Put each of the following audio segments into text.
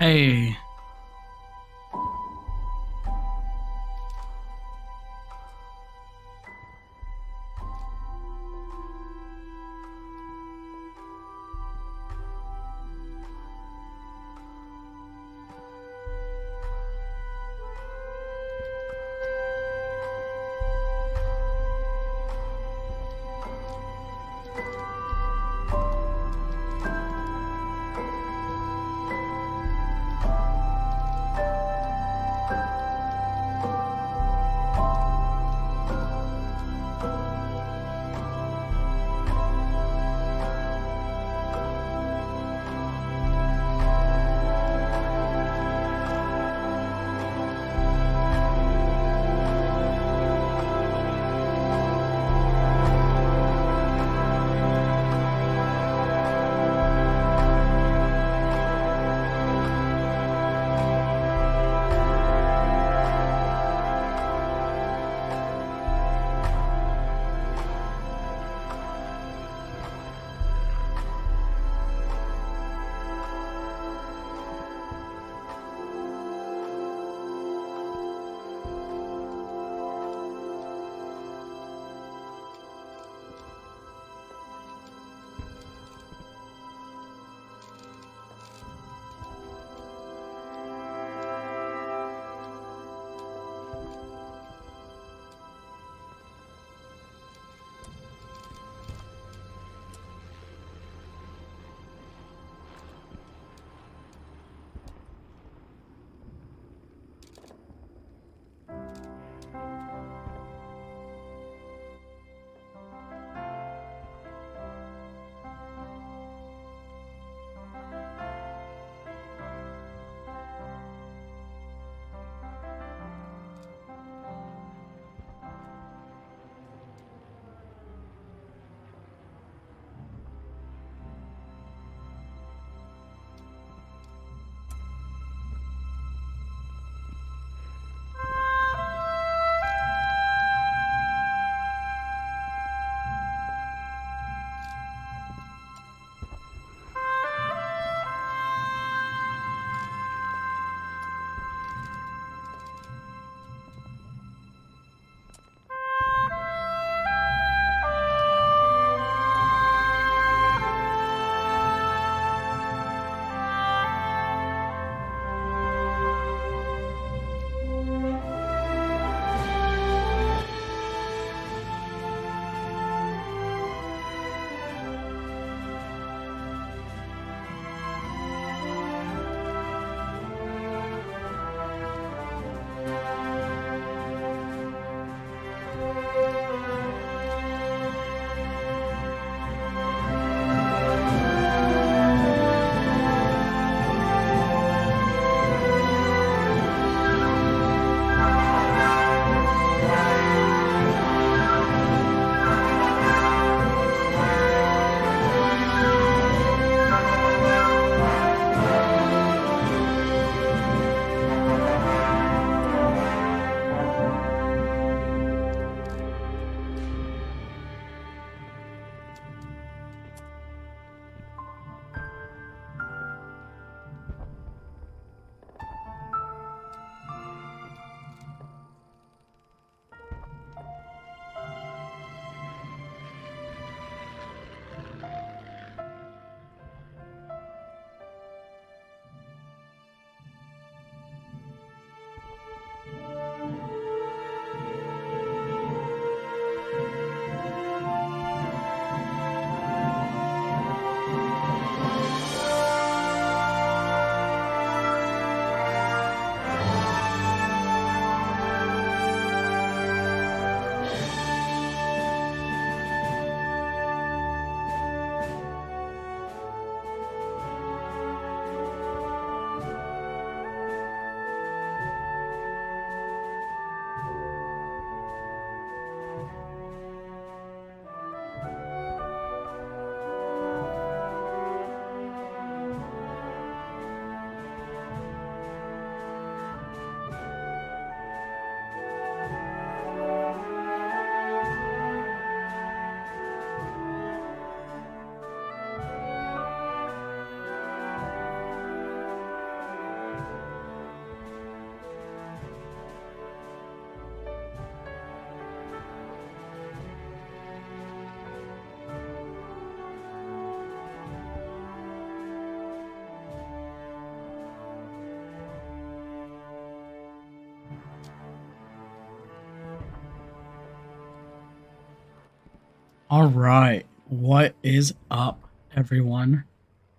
Hey. All right, what is up, everyone?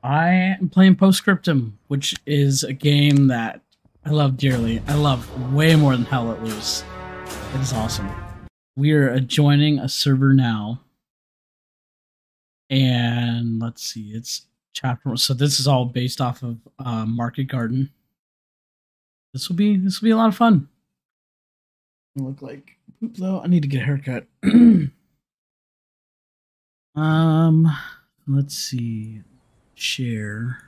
I am playing Post Scriptum, which is a game that I love dearly. I love way more than Hell Let Loose. It is awesome. We are joining a server now. And let's see, it's chapter one. So this is all based off of Market Garden. This will be a lot of fun. I look like poop though. I need to get a haircut. Let's see. Share.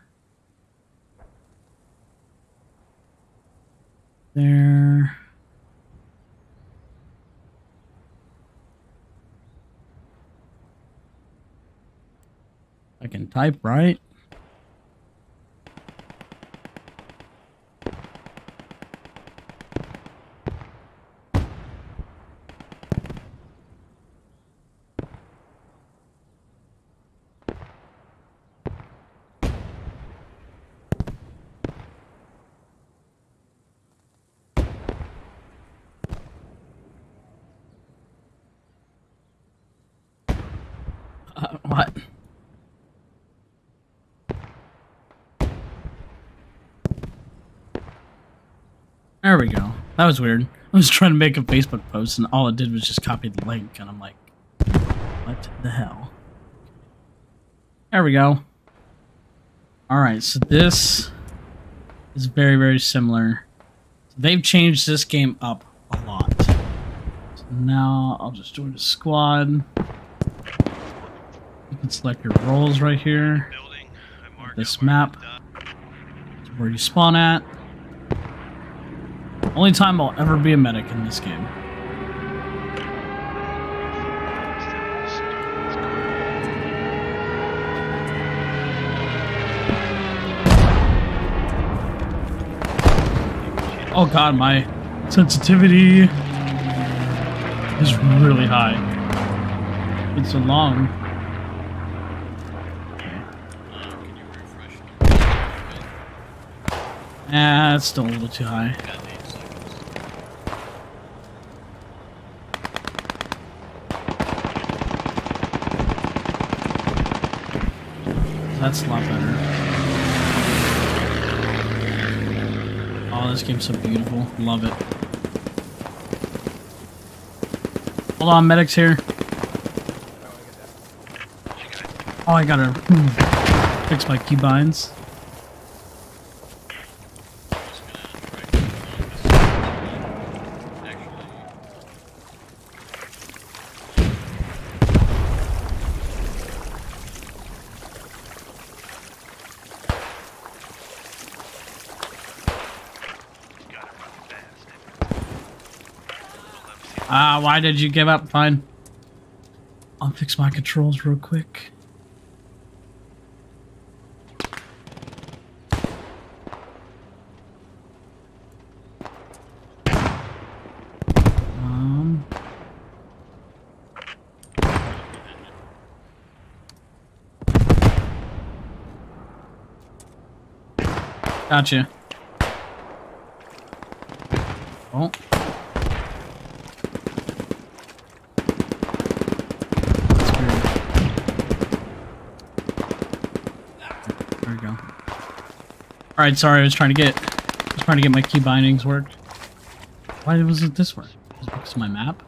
There. I can type, right? What? There we go. That was weird. I was trying to make a Facebook post, and all it did was just copy the link, and I'm like, what the hell? There we go. Alright, so this is very, very similar. They've changed this game up a lot. So now I'll just join a squad. You can select your roles right here. This map is where you spawn at. Only time I'll ever be a medic in this game. Oh god, my sensitivity is really high. It's been so long. Nah, it's still a little too high. That's a lot better. Oh, this game's so beautiful. Love it. Hold on, medic's here. Oh, I gotta fix my keybinds. Why did you give up? Fine. I'll fix my controls real quick. Gotcha. Oh. All right, sorry. I was trying to get my key bindings worked. Why wasn't this work? It's my map.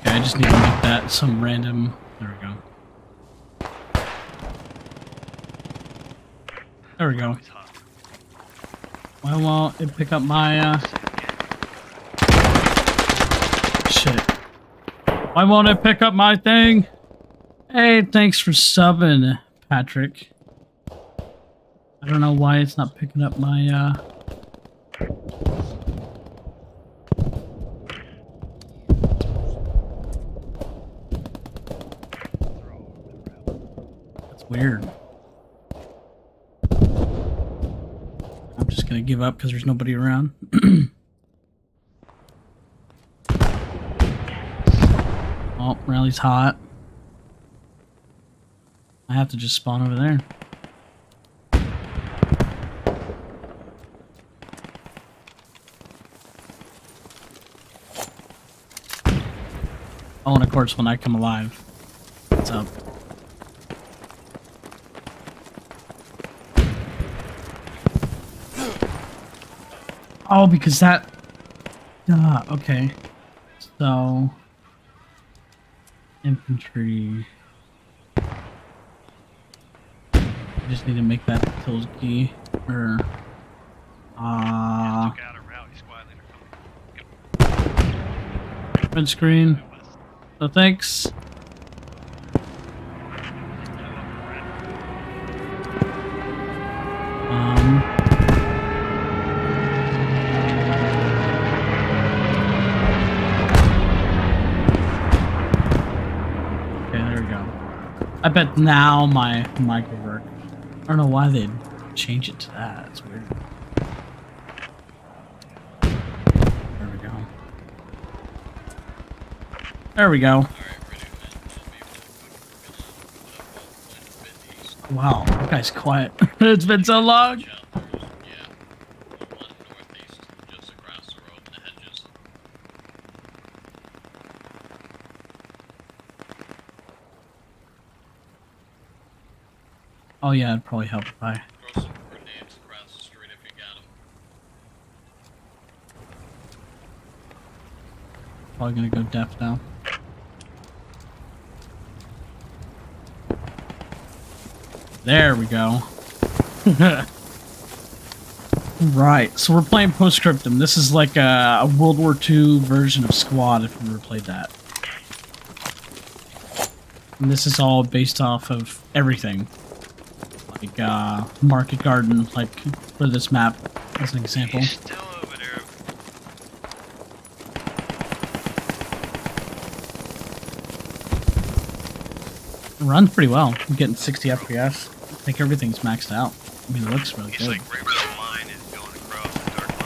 Okay, I just need to make that some random. There we go. There we go. Why won't it pick up my, shit. Why won't it pick up my thing? Hey, thanks for subbing, Patrick. I don't know why it's not picking up my, That's weird. Gonna give up because there's nobody around. Oh, rally's hot. I have to just spawn over there. Oh, and of course, when I come alive, what's up? Oh, because that... okay. So... Infantry... I just need to make that kills key, or... Red screen. So thanks. Okay, there we go. I bet now my mic will work. I don't know why they'd change it to that. That's weird. There we go. Wow, that guy's quiet. It's been so long. Oh yeah, it'd probably help if I... Probably gonna go deaf now. There we go. Right, so we're playing Post Scriptum. This is like a World War II version of Squad, if we ever played that. And this is all based off of everything. Like, Market Garden, like, for this map, as an example. Runs pretty well. I'm getting 60 FPS. I think everything's maxed out. I mean, it looks really good. Like right where the line is going across the dark line.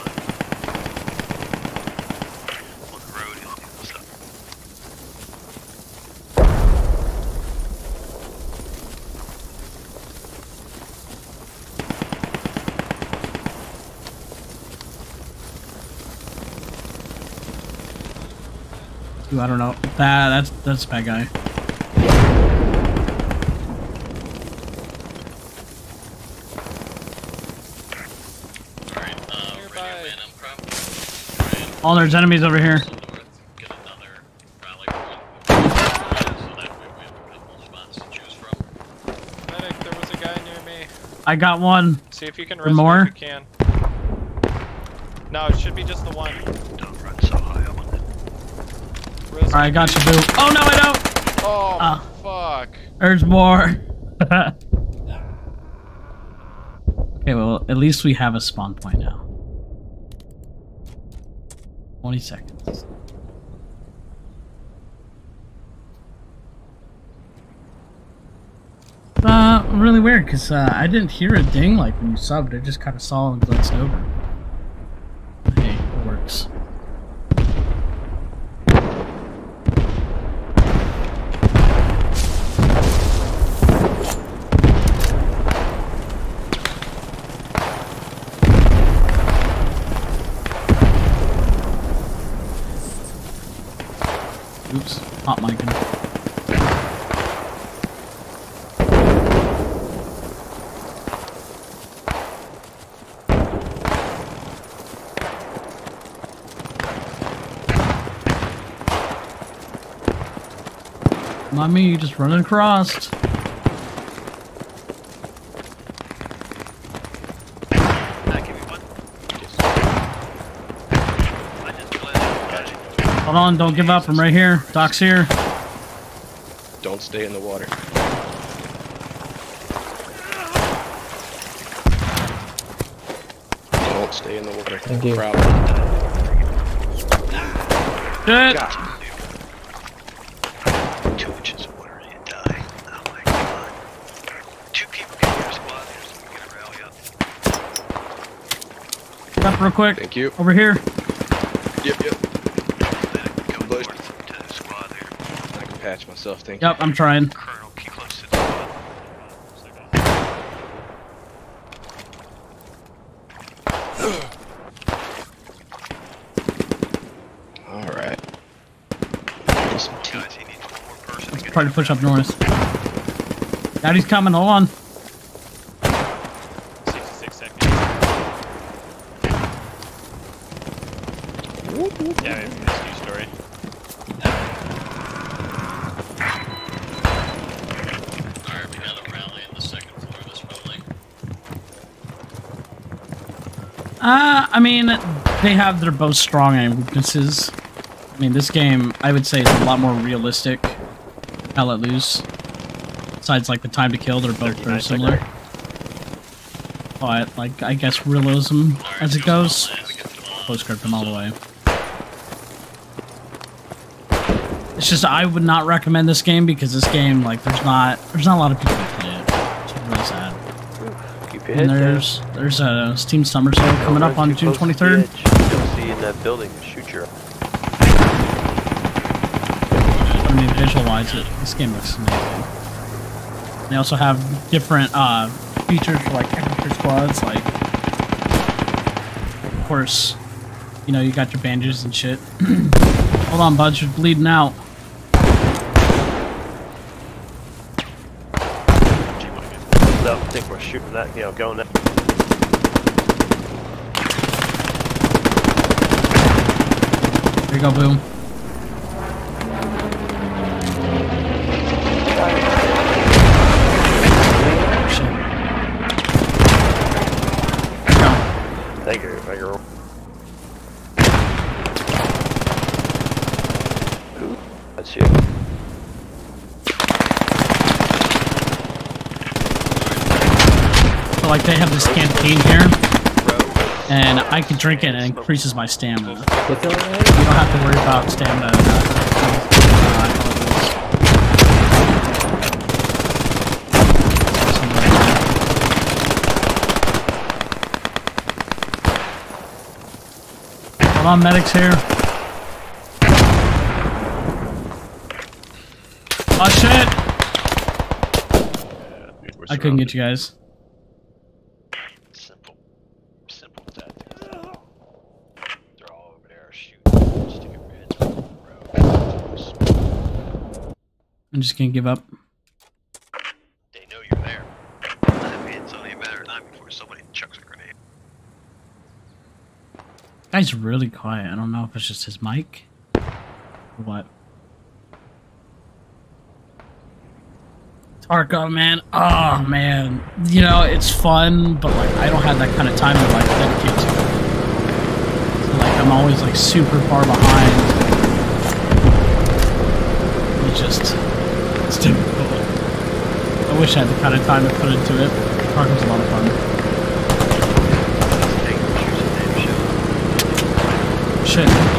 On the road, he'll do this up. Dude, I don't know. That's a bad guy. Oh, there's enemies over here. Medic, there was a guy near me. I got one. See if you can rescue more. If you can. No, it should be just the one. Don't run so high on it. All right, I got you, boo. Oh no, I don't. Oh, fuck. There's more. Okay, well, at least we have a spawn point now. 20 seconds. Really weird, because I didn't hear a ding like when you subbed. I just kind of saw and glanced over. Hey, it works. Oops, hot micing. Not me, you just running across. Hold on, don't give up. I'm right here. Doc's here. Don't stay in the water. Don't stay in the water. Thank you. Shit. 2 inches of water and you die. Oh my god. Two people can hear squad. They're just going to rally up. Stop real quick. Thank you. Over here. Yep. Patch myself, thank you. Yep, I'm trying. Colonel, keep close to the squad. try to push up Norris. Now he's coming, hold on. 66 seconds. Yeah, we missed you, story. Alright, we have a rally in the second floor of this building. I mean, they have their both strong and weaknesses. I mean, this game, I would say, is a lot more realistic. Hell Let Loose. Besides, like, the time to kill, they're both very similar. But, like, I guess realism as it goes. Post Scriptum all the way. It's just, I would not recommend this game because this game, like, there's not a lot of people that play it. It's really sad. Keep your head down. There's a Steam Summer Sale coming up on June 23rd. You'll see in that building. Shoot your... I mean, visualize it. This game looks amazing. They also have different features for like extra squads, like of course, you know, you got your bandages and shit. Hold on, bud, you're bleeding out. I don't think we're shooting that, you know, going there. There you go, boom. Like they have this canteen here, and I can drink it and it increases my stamina. You don't have to worry about stamina. Hold on, medics here. Oh shit! I couldn't get you guys. I'm just gonna give up. They know you're there. I mean, it's only a matter of time before somebody chucks a grenade. Guy's really quiet. I don't know if it's just his mic or what. Tarkov, man. Oh man. You know, it's fun, but like I don't have that kind of time to like dedicate to. So, like I'm always like super far behind. It just... it's difficult. I wish I had the kind of time to put into it. Tarkov's a lot of fun. Shit.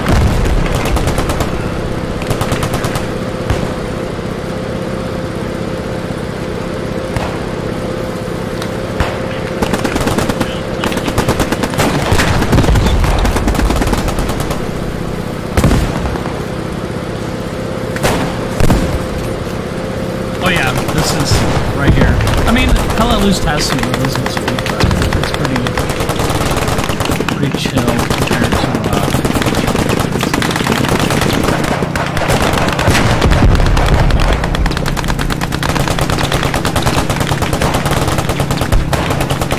Loose has some realism to it, but it's pretty chill compared to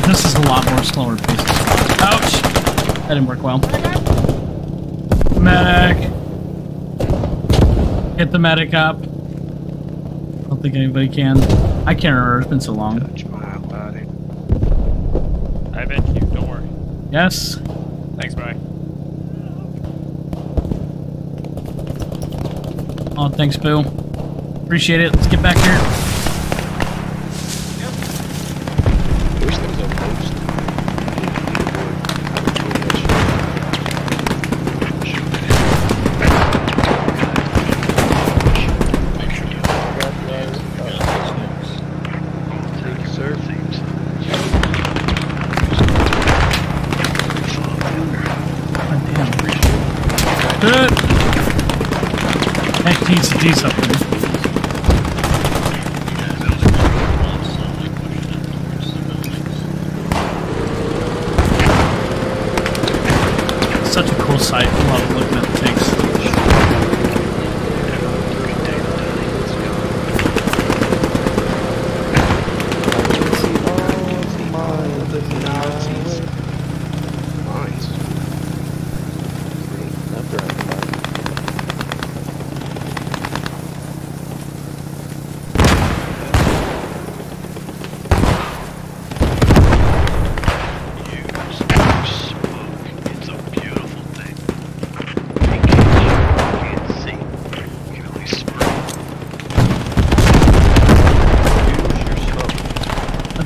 this is a lot more slower pieces. Ouch! That didn't work well. Medic! Get the medic up. I don't think anybody can. I can't remember, it's been so long. I bet you, don't worry. Yes. Thanks, bye. Oh, thanks, Boo. Appreciate it. Let's get back here. Yep. I wish there was a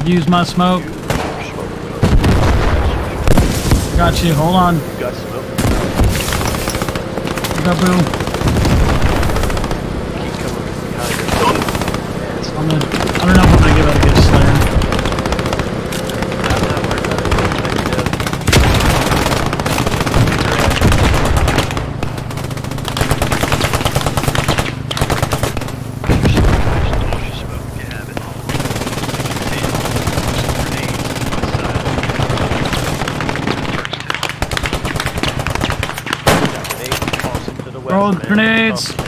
use my smoke. Got you. Hold on. Got smoke. Boom. Keep coming from behind. I don't know if I'm gonna give out a good grenades! Over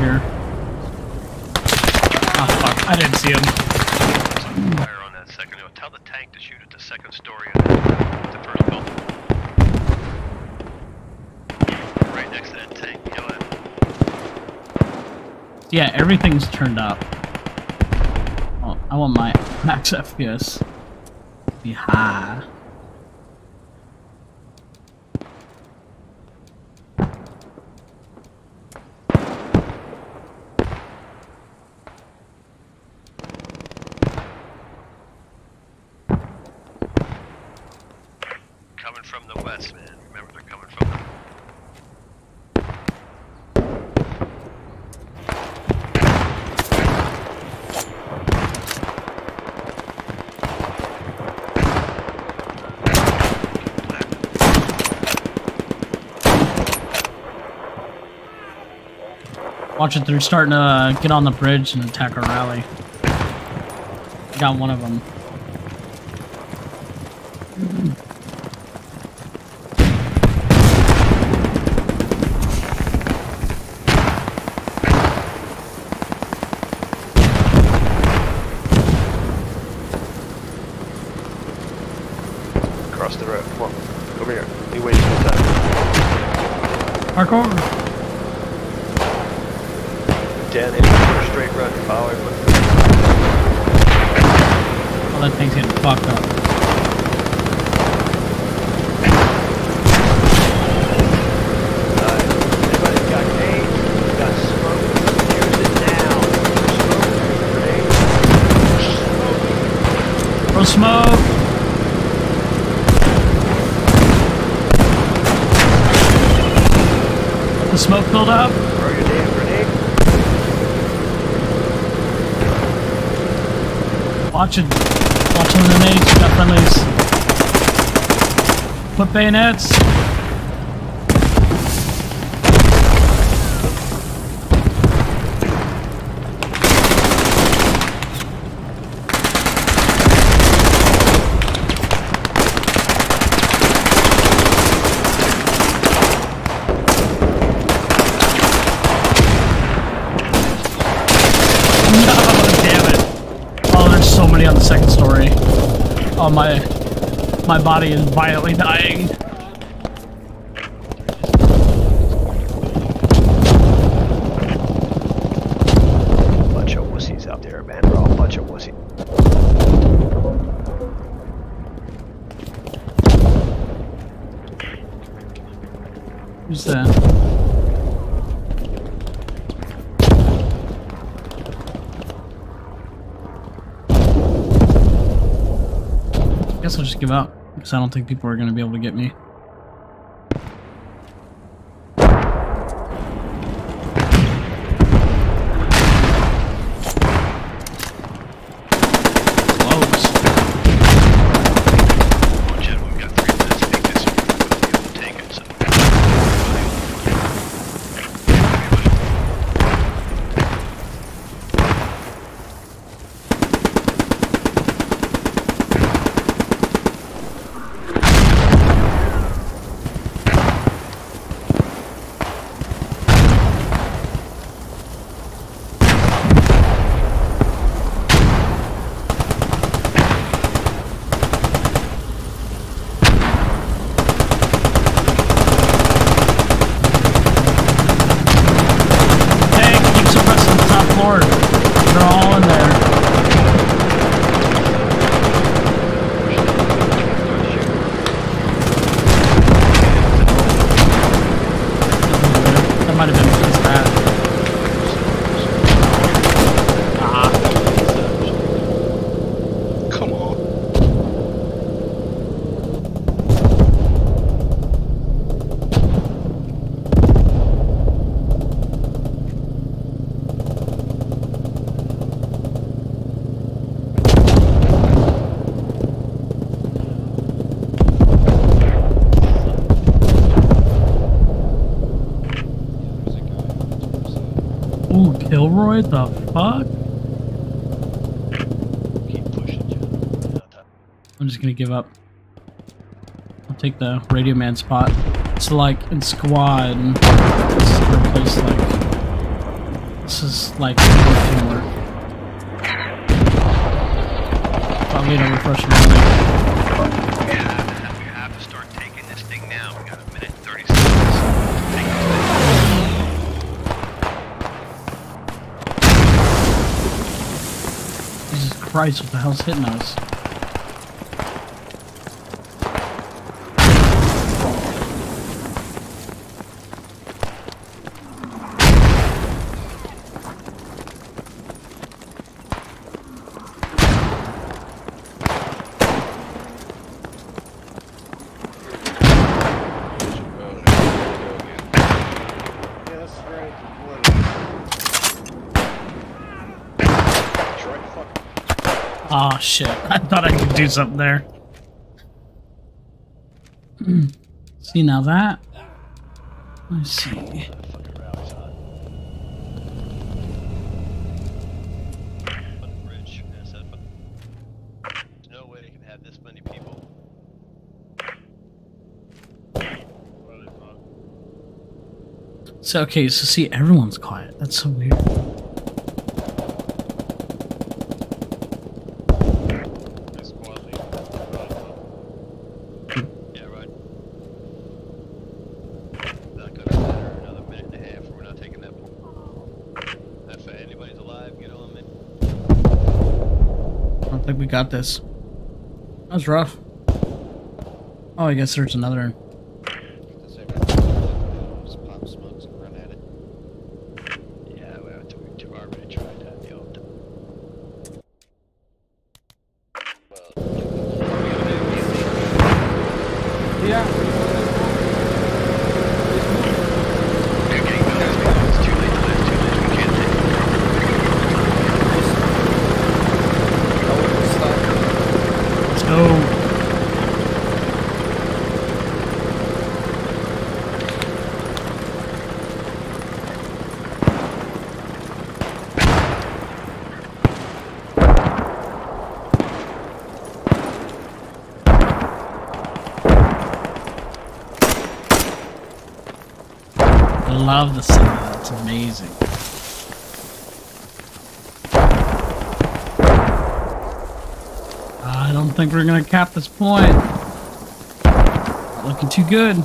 here. Oh fuck, I didn't see him. Fire on that second. Tell the tank to shoot at the second story of the first building. Right next to that tank, kill it. Yeah, everything's turned up. Oh, I want my max FPS. Be high. Coming from the west, man. Remember, they're coming from watch it, they're starting to get on the bridge and attack our rally. Got one of them. Cross the road, come on. Come here. He waits for the time. Mark over. Dead, a straight run, follow everyone. Oh, that thing's getting fucked up. Everybody got grenades, got smoke, use it now. Smoke, grenades. Throw smoke! The smoke build up? Throw your damn grenade. Watch them in the got friendlies. Put bayonets. On the second story. Oh, my body is violently dying. Bunch of wussies out there, man. We're all a bunch of wussies. Who's that? I guess I'll just give up, because I don't think people are going to be able to get me. Right the fuck? Keep pushing, John. I'm just gonna give up. I'll take the radio man spot. It's like in Squad. This is the place like. This is like similar. I'm gonna refresh my mind. Christ, what the hell's hitting us? Oh shit, I thought I could do something there. See now that? Let's see. So okay, so see everyone's quiet. That's so weird. We got this. That was rough. Oh, I guess there's another. Yeah, we already tried that the old time. Yeah. I love the sound of that, it's amazing. I don't think we're gonna cap this point. Not looking too good.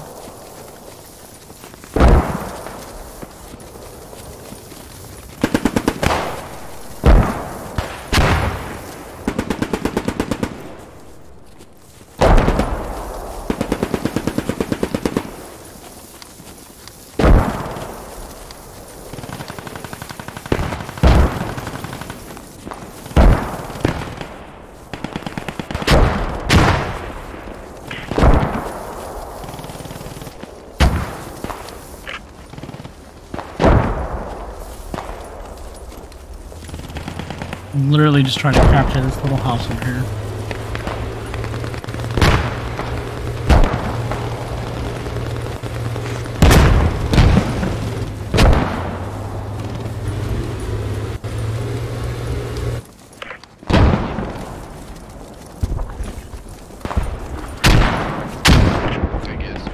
I'm literally just trying to capture this little house over here. I guess.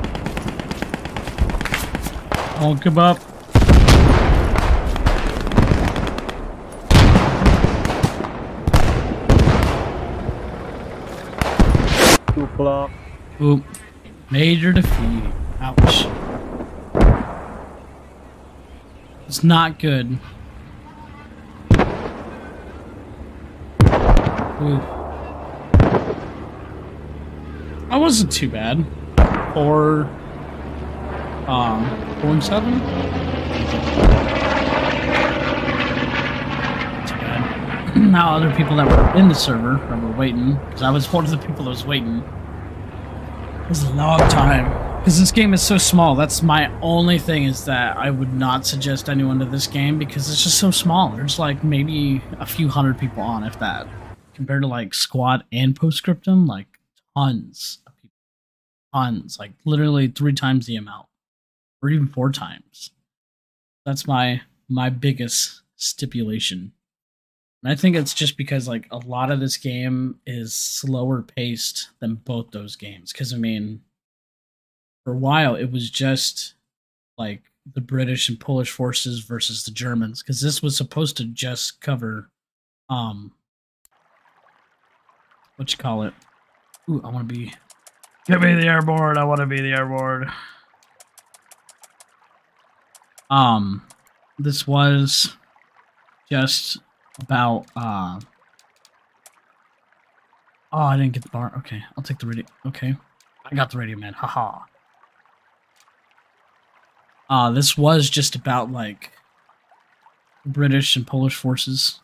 I'll give up. Oop. Major defeat. Ouch. It's not good. Oop. I wasn't too bad. 4 and 7? Not too bad. Now other people that were in the server that were waiting, because I was one of the people that was waiting. It was a long time. Because this game is so small, that's my only thing is that I would not suggest anyone to this game because it's just so small. There's like maybe a few hundred people on, if that. Compared to like Squad and Post Scriptum, like tons of people. Tons. Like literally 3 times the amount. Or even 4 times. That's my biggest stipulation. And I think it's just because like a lot of this game is slower paced than both those games. Because I mean, for a while it was just like the British and Polish forces versus the Germans. Because this was supposed to just cover, what you call it? Ooh, I want to be. Give me the airborne. I want to be the airborne. This was just about, oh, I didn't get the bar. Okay, I'll take the radio. Okay, I got the radio, man. Haha. This was just about, like, British and Polish forces.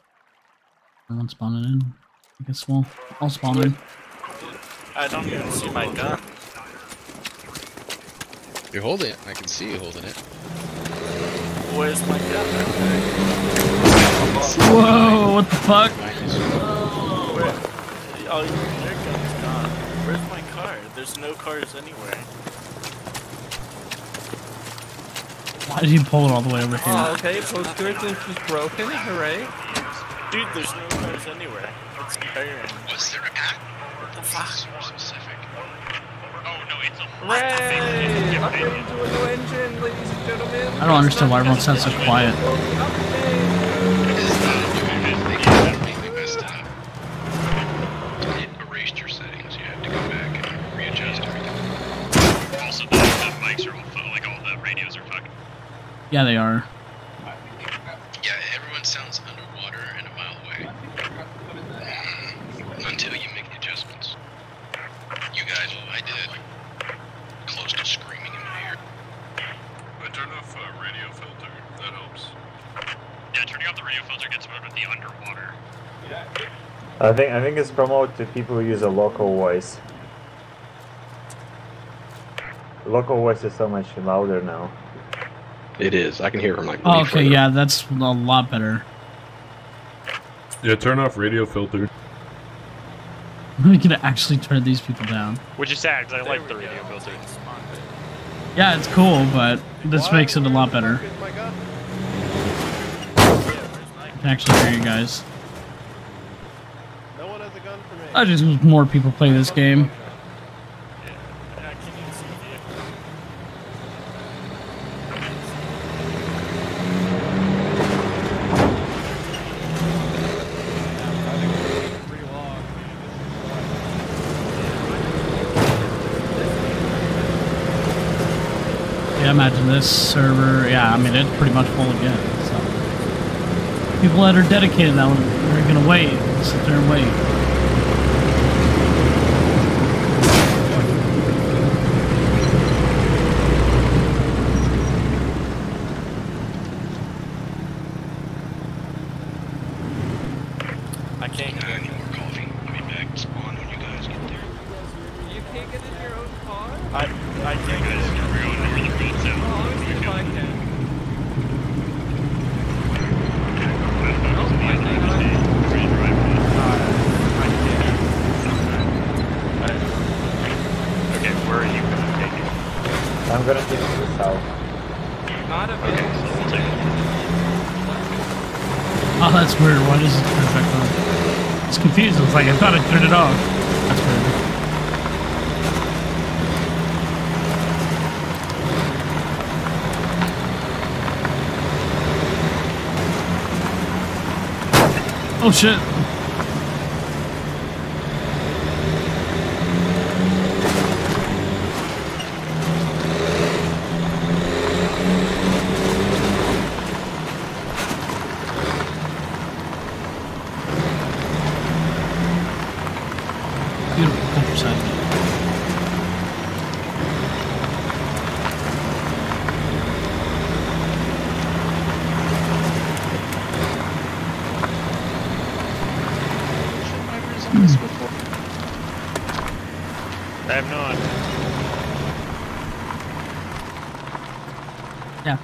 Everyone spawning in. I guess we'll all spawn in. I don't even see my gun. You're holding it. I can see you holding it. Where's my gun? Whoa, what the fuck? Whoa. Where, oh, your gun's gone. Where's my car? There's no cars anywhere. Why did you pull it all the way over here? Oh, okay, Post Scriptum was broken, hooray. Dude, there's no cars anywhere. It's barren. Was there a gun? What the fuck? I don't understand why everyone sounds so quiet. Erased your settings. You had to go back and readjust everything. Also, the mics are all full, like all the radios are fucking. Yeah, they are. Yeah, everyone sounds underwater and a mile away. Until you make the adjustments. You guys, I did. Close to screaming in my ear. I turned off radio filter. That helps. Yeah, turning off the radio filter gets rid of the underwater. Yeah. I think it's promoted to people who use a local voice. Local voice is so much louder now. It is. I can hear it from like. Oh, okay, yeah, that's a lot better. Yeah, turn off radio filter. I'm really gonna actually turn these people down. Which is sad, because I like the radio filter. Yeah, it's cool, but this makes it a lot better. I can actually hear you guys. I just wish more people play this game. Imagine this server, yeah, I mean, it's pretty much full again, so. People that are dedicated, that are gonna wait, sit there and wait. I can't get any more coffee. I'll be back to spawn when you guys get there. You can't get in your own car? I can't get in. I'm gonna take it to the south. Okay, so we'll take it. Oh, that's weird. Why does it turn back on? It's confused. It's like I thought I turned it off. That's weird. Oh shit.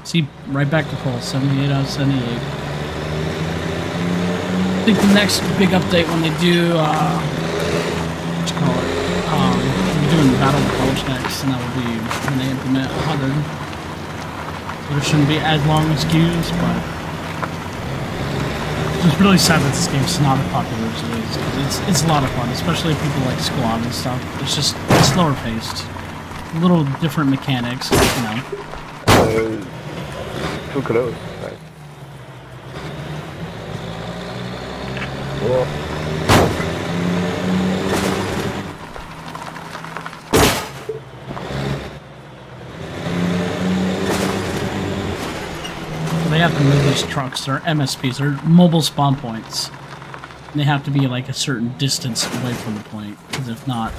See, right back to full, 78 out of 78. I think the next big update when they do, what you call it, we're doing Battle of the Bulge next, and that will be when they implement 100. So there shouldn't be as long as queues, but It's really sad that this game's not as popular as it is, because it's a lot of fun, especially if people like Squad and stuff. It's just slower paced, little different mechanics, you know. Too close. Right. Whoa. They have to move these trucks, they're MSPs, they're mobile spawn points. And they have to be like a certain distance away from the point, because if not,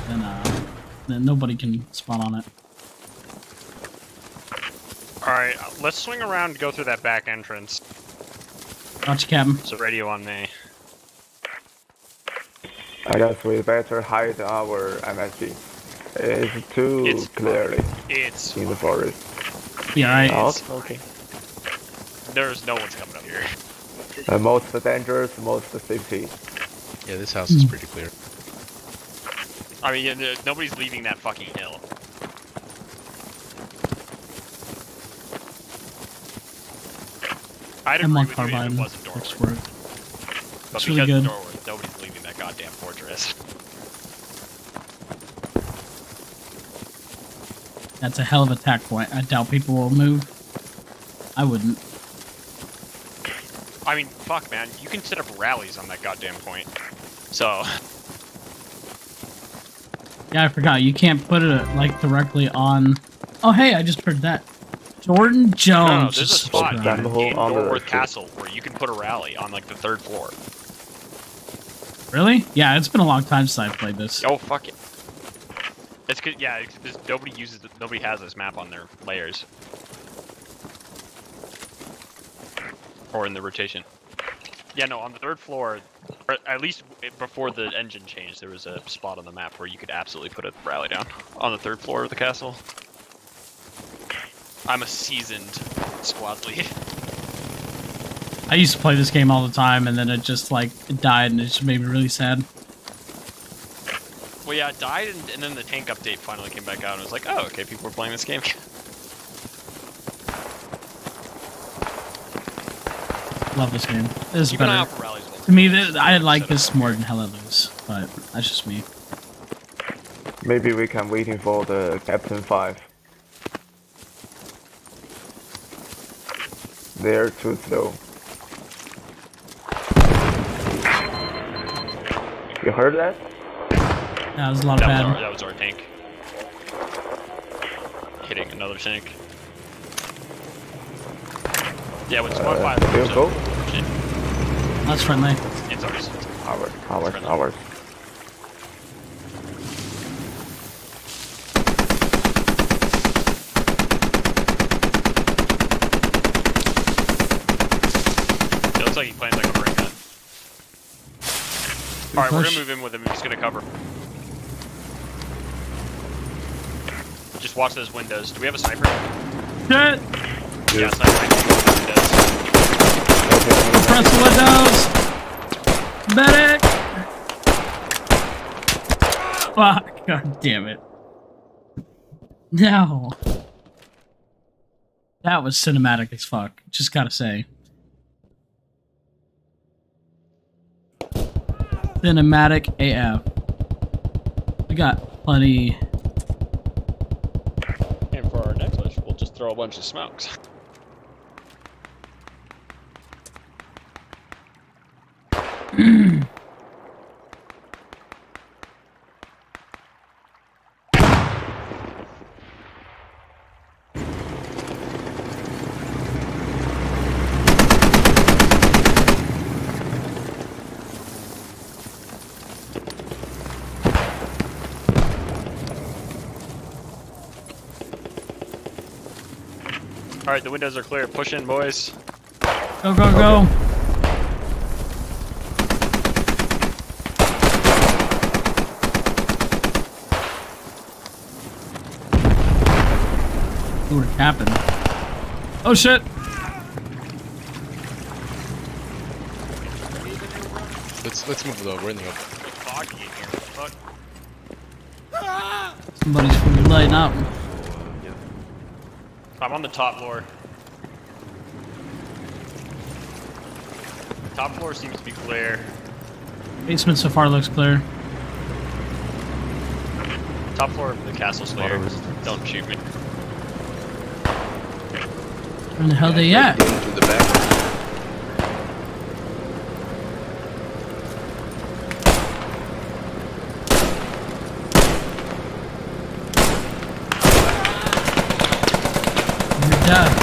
then nobody can spawn on it. Alright, let's swing around and go through that back entrance. Gotcha, Captain. There's a radio on me. I guess we better hide our MSP. It's too clearly in the forest. Yeah, I... Okay. There's no one's coming up here. Most dangerous, most safety. Yeah, this house is pretty clear. I mean, yeah, nobody's leaving that fucking hill. I'd agree with you if it wasn't Dorwood. But because of Dorwood, nobody's leaving that goddamn fortress. That's a hell of a attack point. I doubt people will move. I wouldn't. I mean, fuck, man. You can set up rallies on that goddamn point. So. Yeah, I forgot. You can't put it, like, directly on... Oh, hey, I just heard that. Jordan Jones. No, there's a spot in Norworth Castle where you can put a rally on, like, the third floor. Really? Yeah, it's been a long time since I've played this. Oh, fuck it. It's good. Yeah, nobody uses it. Nobody has this map on their layers. Or in the rotation. Yeah, no, on the third floor, or at least before the engine change, there was a spot on the map where you could absolutely put a rally down. On the third floor of the castle. I'm a seasoned squad lead. I used to play this game all the time, and then it just, like, it died, and it just made me really sad. Well, yeah, it died, and then the tank update finally came back out, and I was like, oh, okay, people were playing this game. Love this game. This is better. To me, I like this more than Hell Let Loose, but that's just me. Maybe we can waiting for the Captain 5. They're too slow. You heard that? That was a lot of bad. That was our tank. Hitting another tank. Yeah, with Squad 5. Vehicle? That's friendly. It's ours. Ours. It looks like he plans like a break gun. Alright, we're gonna move in with him. He's gonna cover. Just watch those windows. Do we have a sniper? Shit! Yeah, sniper. Press the windows! Medic! Fuck, god damn it. No. That was cinematic as fuck, just gotta say. Cinematic AF. We got plenty. And for our next wish, we'll just throw a bunch of smokes. Alright, the windows are clear. Push in, boys. Go, go, go! Okay. What happened? Oh shit! Let's move though. We're in the open. Foggy in here. What the fuck? Somebody's fucking lighting up. Yeah. I'm on the top floor. Top floor seems to be clear. Basement so far looks clear. Top floor of the castle's clear. Don't shoot me. Where the hell they at? The back. You're dead.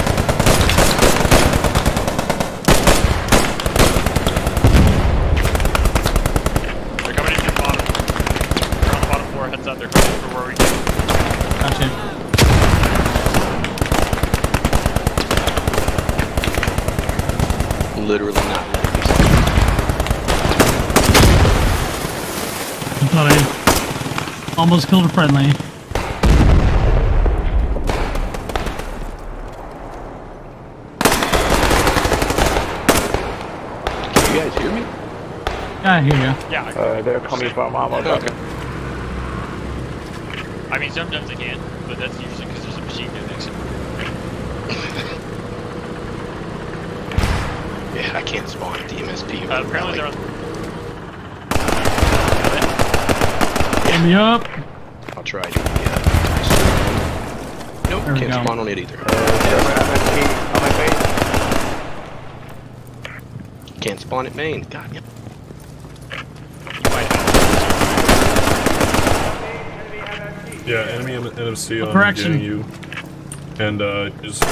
Almost killed a friendly. Can you guys hear me? I hear you. Yeah. They're coming from almost. Okay. I mean, sometimes they can, but that's usually because there's a machine gun next to me. Yeah, I can't spawn at the MSP. Apparently they're on. Get me up. Try to, yeah. Nope, can't spawn on it either. On my face. Can't spawn at main. God, yep. Yeah, enemy NMC on getting you. And, just...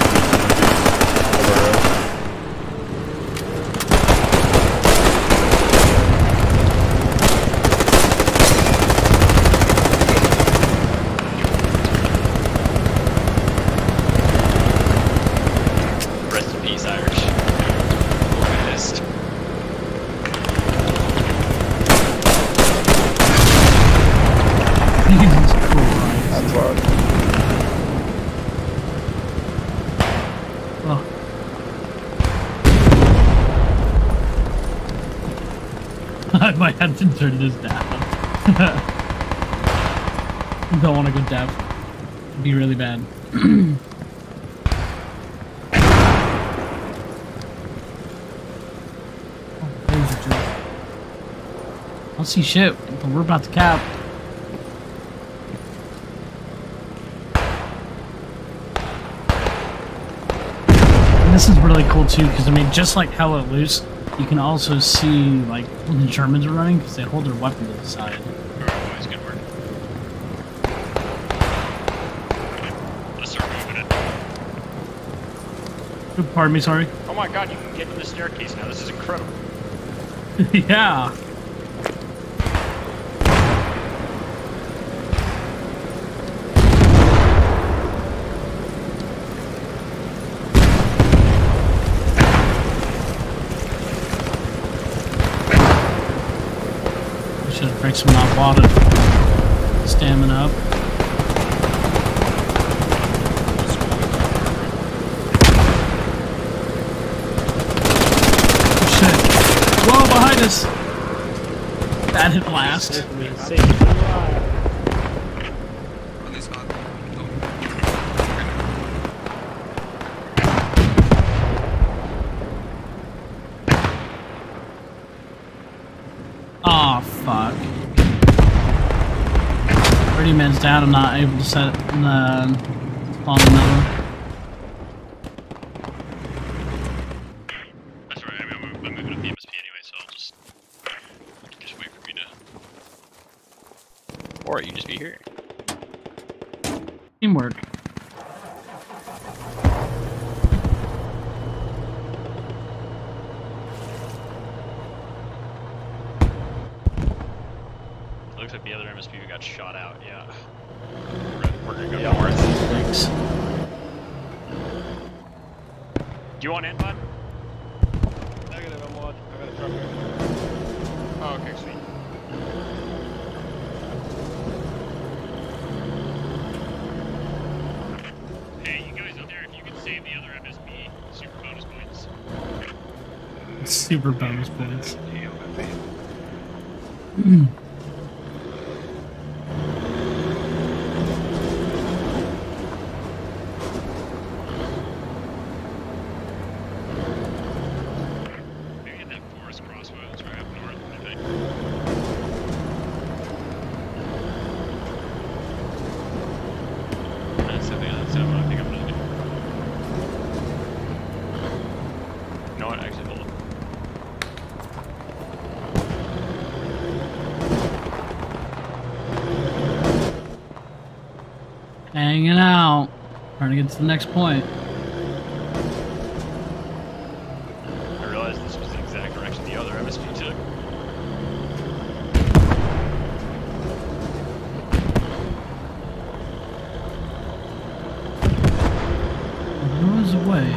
I had to turn this down. I don't want to go dab. It'd be really bad. I don't see shit, but we're about to cap. And this is really cool too, because I mean, just like Hell Let Loose, you can also see, like, when the Germans are running, because they hold their weapon to the side. Always good work. Let's start moving it. Pardon me, sorry. Oh my god, you can get to the staircase now. This is incredible. Yeah. Break some not water. Stamina up. Oh, shit. Whoa, behind us! That hit last. Man's down, I'm not able to set on another. That's right, I mean, I'm moving to the MSP anyway, so I'll just wait for me to. Or you can just be here. Teamwork. Looks like the other MSP got shot out, yeah. We're gonna go north. Thanks. Do you want in, bud? Negative, I'm watching. I got a truck here. Oh, okay, sweet. Hey, you guys up there, if you can save the other MSP, super bonus points. Super bonus points. Damn, Hanging out. Trying to get to the next point. I realized this was the exact direction the other MSP took. There was a way.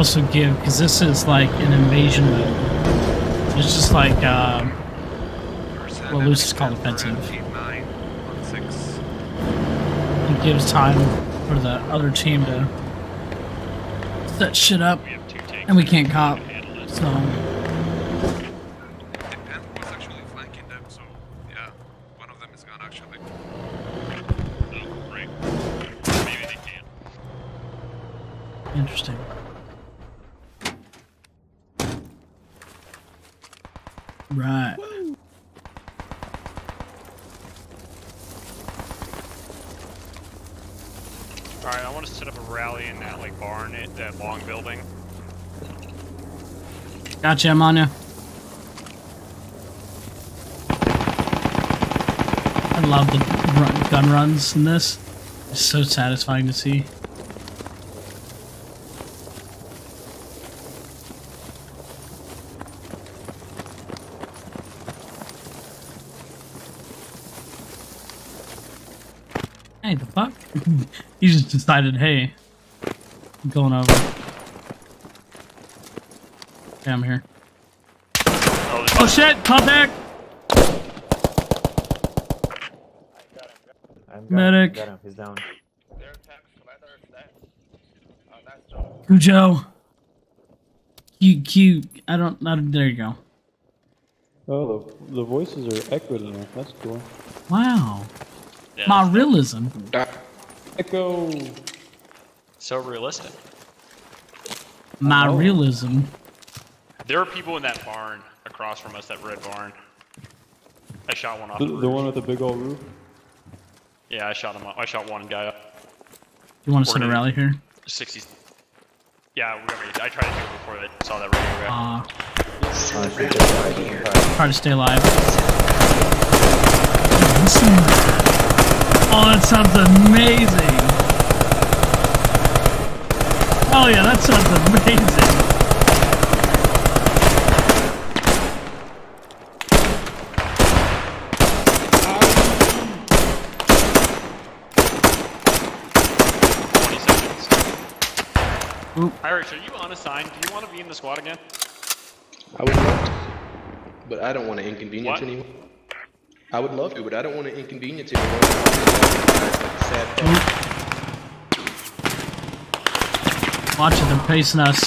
Also give, because this is like an invasion mode. It's just like what Luce is called offensive. It gives time for the other team to set shit up, and we can't cop. So interesting. Right. Woo. All right, I want to set up a rally in that like barn at that long building. Gotcha, I'm on ya. I love the gun runs in this. It's so satisfying to see. Hey, the fuck? You just decided, hey, I'm going over. Okay, I'm here. Oh shit! Contact! Medic. Got him. He's down. Cujo. Q. There you go. Oh, the voices are echoing enough. That's cool. Wow. My realism. Echo. So realistic. My realism. There are people in that barn across from us, that red barn. I shot one off the one with the big old roof? Yeah, I shot him up. I shot one guy up. You want to send a rally here? 60. Yeah, I tried to do it before I saw that radio guy. Try to stay alive. Listen. Oh, that sounds amazing! Oh yeah, that sounds amazing! 20 seconds. Irish, are you unassigned? Do you want to be in the squad again? I would love to, but I don't want to inconvenience anyone. I would love to, but I don't want to inconvenience anyone. Sad. Watch it, they're pacing us.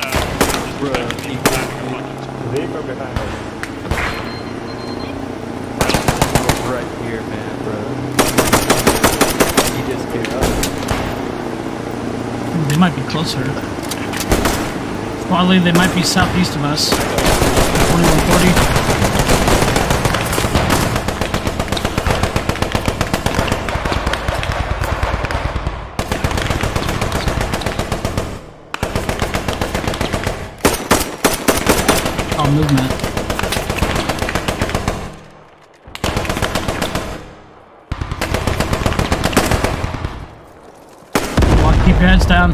They are behind us. Right here, man, bro. He just gave up. They might be closer. Probably they might be southeast of us. 2140. Oh, movement. Come on, keep your heads down.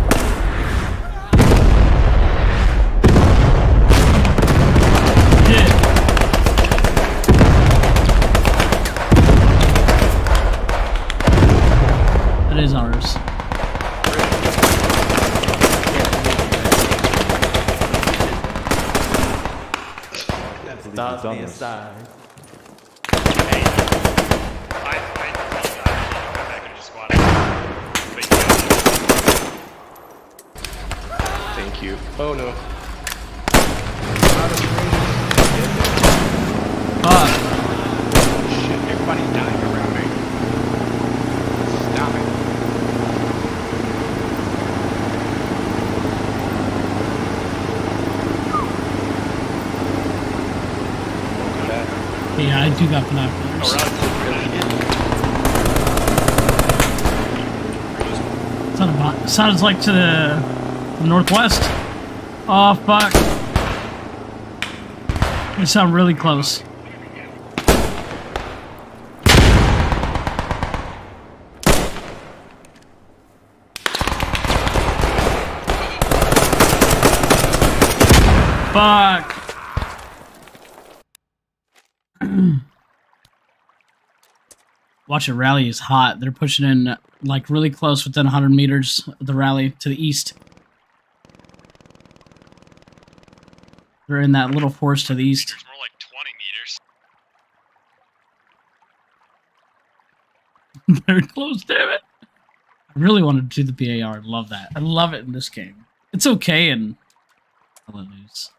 Stop me aside. cute. Oh no. Shit, everybody's dying around me. Stop it. Yeah, I do got binoculars. Sounds like to the northwest. Oh, fuck. They sound really close. Fuck. Watch it, rally is hot. They're pushing in, like, really close within 100 meters of the rally to the east. They're in that little forest to the east. It's more like 20 meters. They're close, damn it. I really wanted to do the BAR. Love that. I love it in this game. It's okay in Hell Let Loose.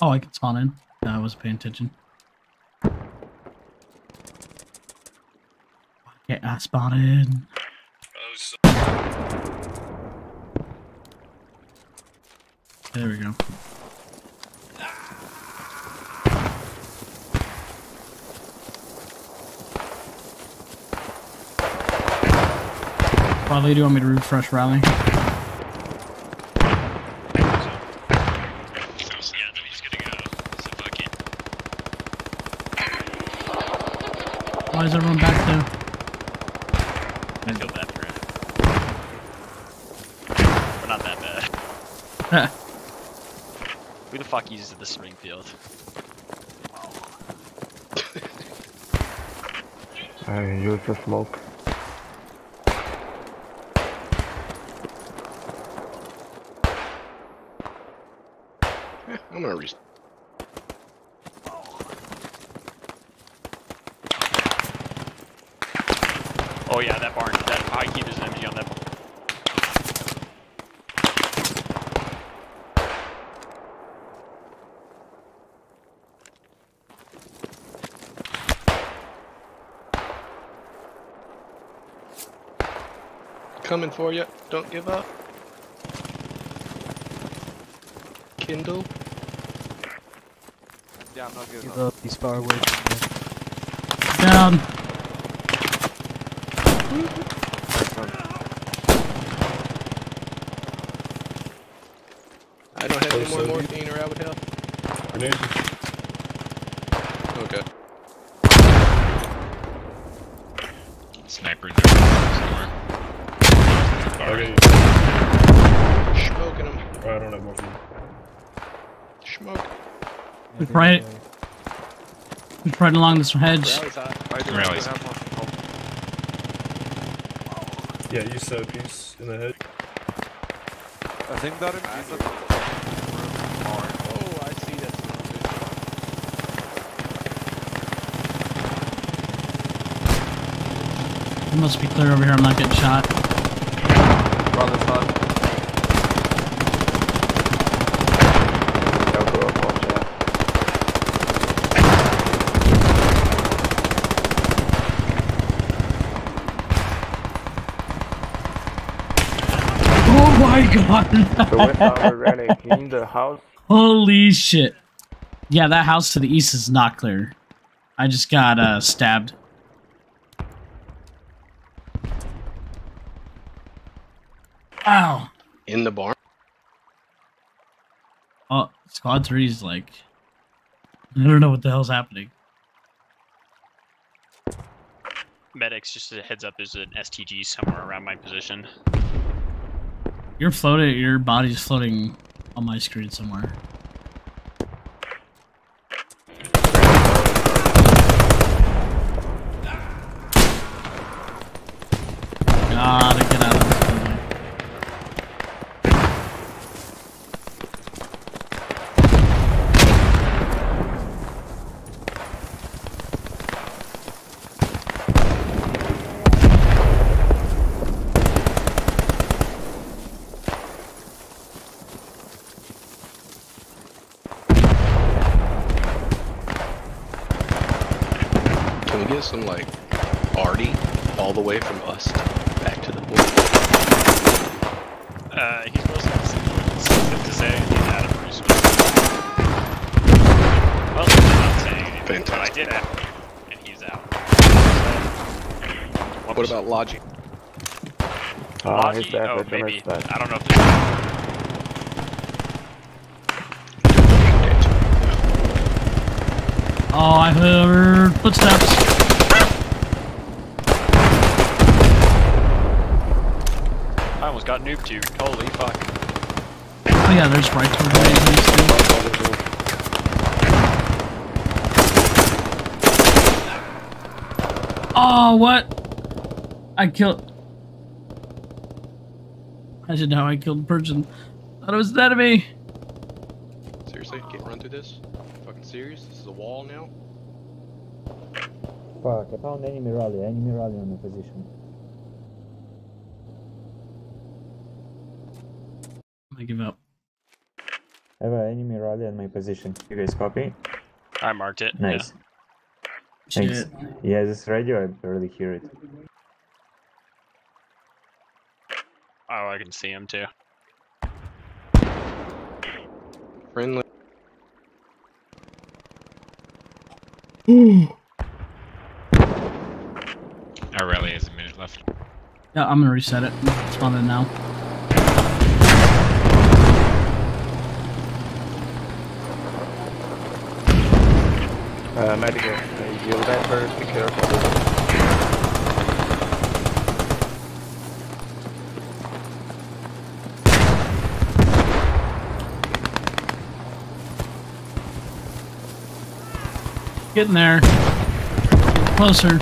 Oh, I can spawn in. No, I wasn't paying attention. Okay, I spawned in. Oh, so there we go. Probably do want me to refresh rally. Why is everyone back there? I feel bad for him. We're not that bad. Who the fuck uses the Springfield? I use the smoke. I'm gonna respawn. Oh yeah, that barn. That high key, there's an MG on that barn. Coming for you. Don't give up. Kindle. Yeah, I'm not giving up. Give up. He's far away from me. Down. I don't have any more morphine or I would help. Grenade. Okay. Sniper in there somewhere. Okay. Smoking him. I don't have morphine. Smoke. It's right. It's right along this hedge. Rally's hot. Yeah, you saw a piece in the head. I think that is the oh, I see that. It must be clear over here, I'm not getting shot. Brother thought. Don't go up off God. Clean the house. Holy shit. Yeah, that house to the east is not clear. I just got stabbed. Ow. In the barn? Oh, Squad 3 is like... I don't know what the hell's happening. Medics, just a heads up, there's an STG somewhere around my position. You're floating, your body's floating on my screen somewhere. Gotta get out of this building. this, I'm like Artie all the way from us back to the board. He's mostly the same to say anything out of Bruce. Well, I'm not saying anything, but I did after him, and he's out. So, what about Logi? He's back. Oh, maybe. I don't know if there's... Oh, I heard footsteps. I almost got noobed to. Holy fuck. Oh yeah, there's right to me. Oh, what? I killed... I should know I killed a person. Thought it was an enemy. Seriously? Can't run through this? Serious? This is a wall now? Fuck, I found enemy rally on my position. I give up. I have an enemy rally on my position. You guys copy? I marked it. Nice. Yeah. Thanks. Shit. Yeah, this radio, I barely hear it. Oh, I can see him too. Friendly. There really is a minute left. Yeah, I'm gonna reset it. It's on it now. Medic, deal with that first. Be careful. Getting there. Closer.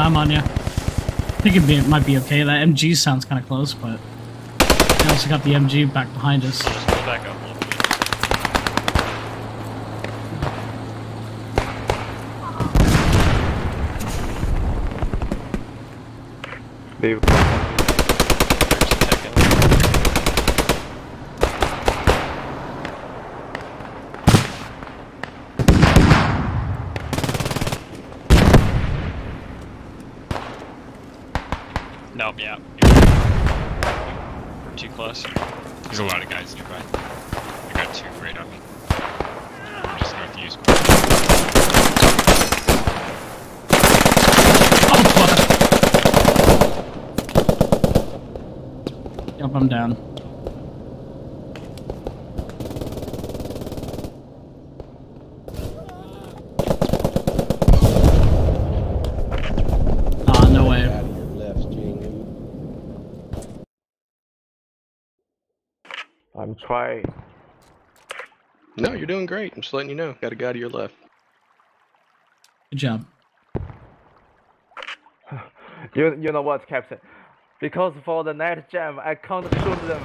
I'm on you. I think it might be okay. That MG sounds kind of close, but I also got the MG back behind us. Just pull back up a little bit. Yeah, we're too close. There's a lot of guys nearby. I got two right on me. I'm just north of you. Oh fuck! Yep, I'm down. Try. No, you're doing great. I'm just letting you know. Got a guy to your left. Good job. You know what, Captain? Because for the night jam, I can't shoot them.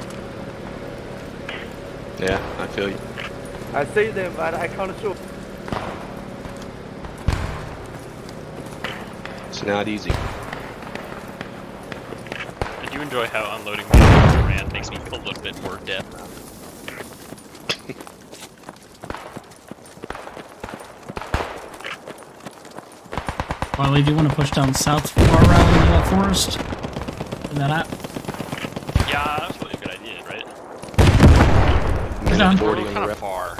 Yeah, I feel you. I see them, but I can't shoot. It's not easy. I do enjoy how unloading man makes me feel a little bit more dead. Well, do you want to push down south for our rally into that forest? in that app. Yeah, that's really a good idea, right? He's down. We're kind of far.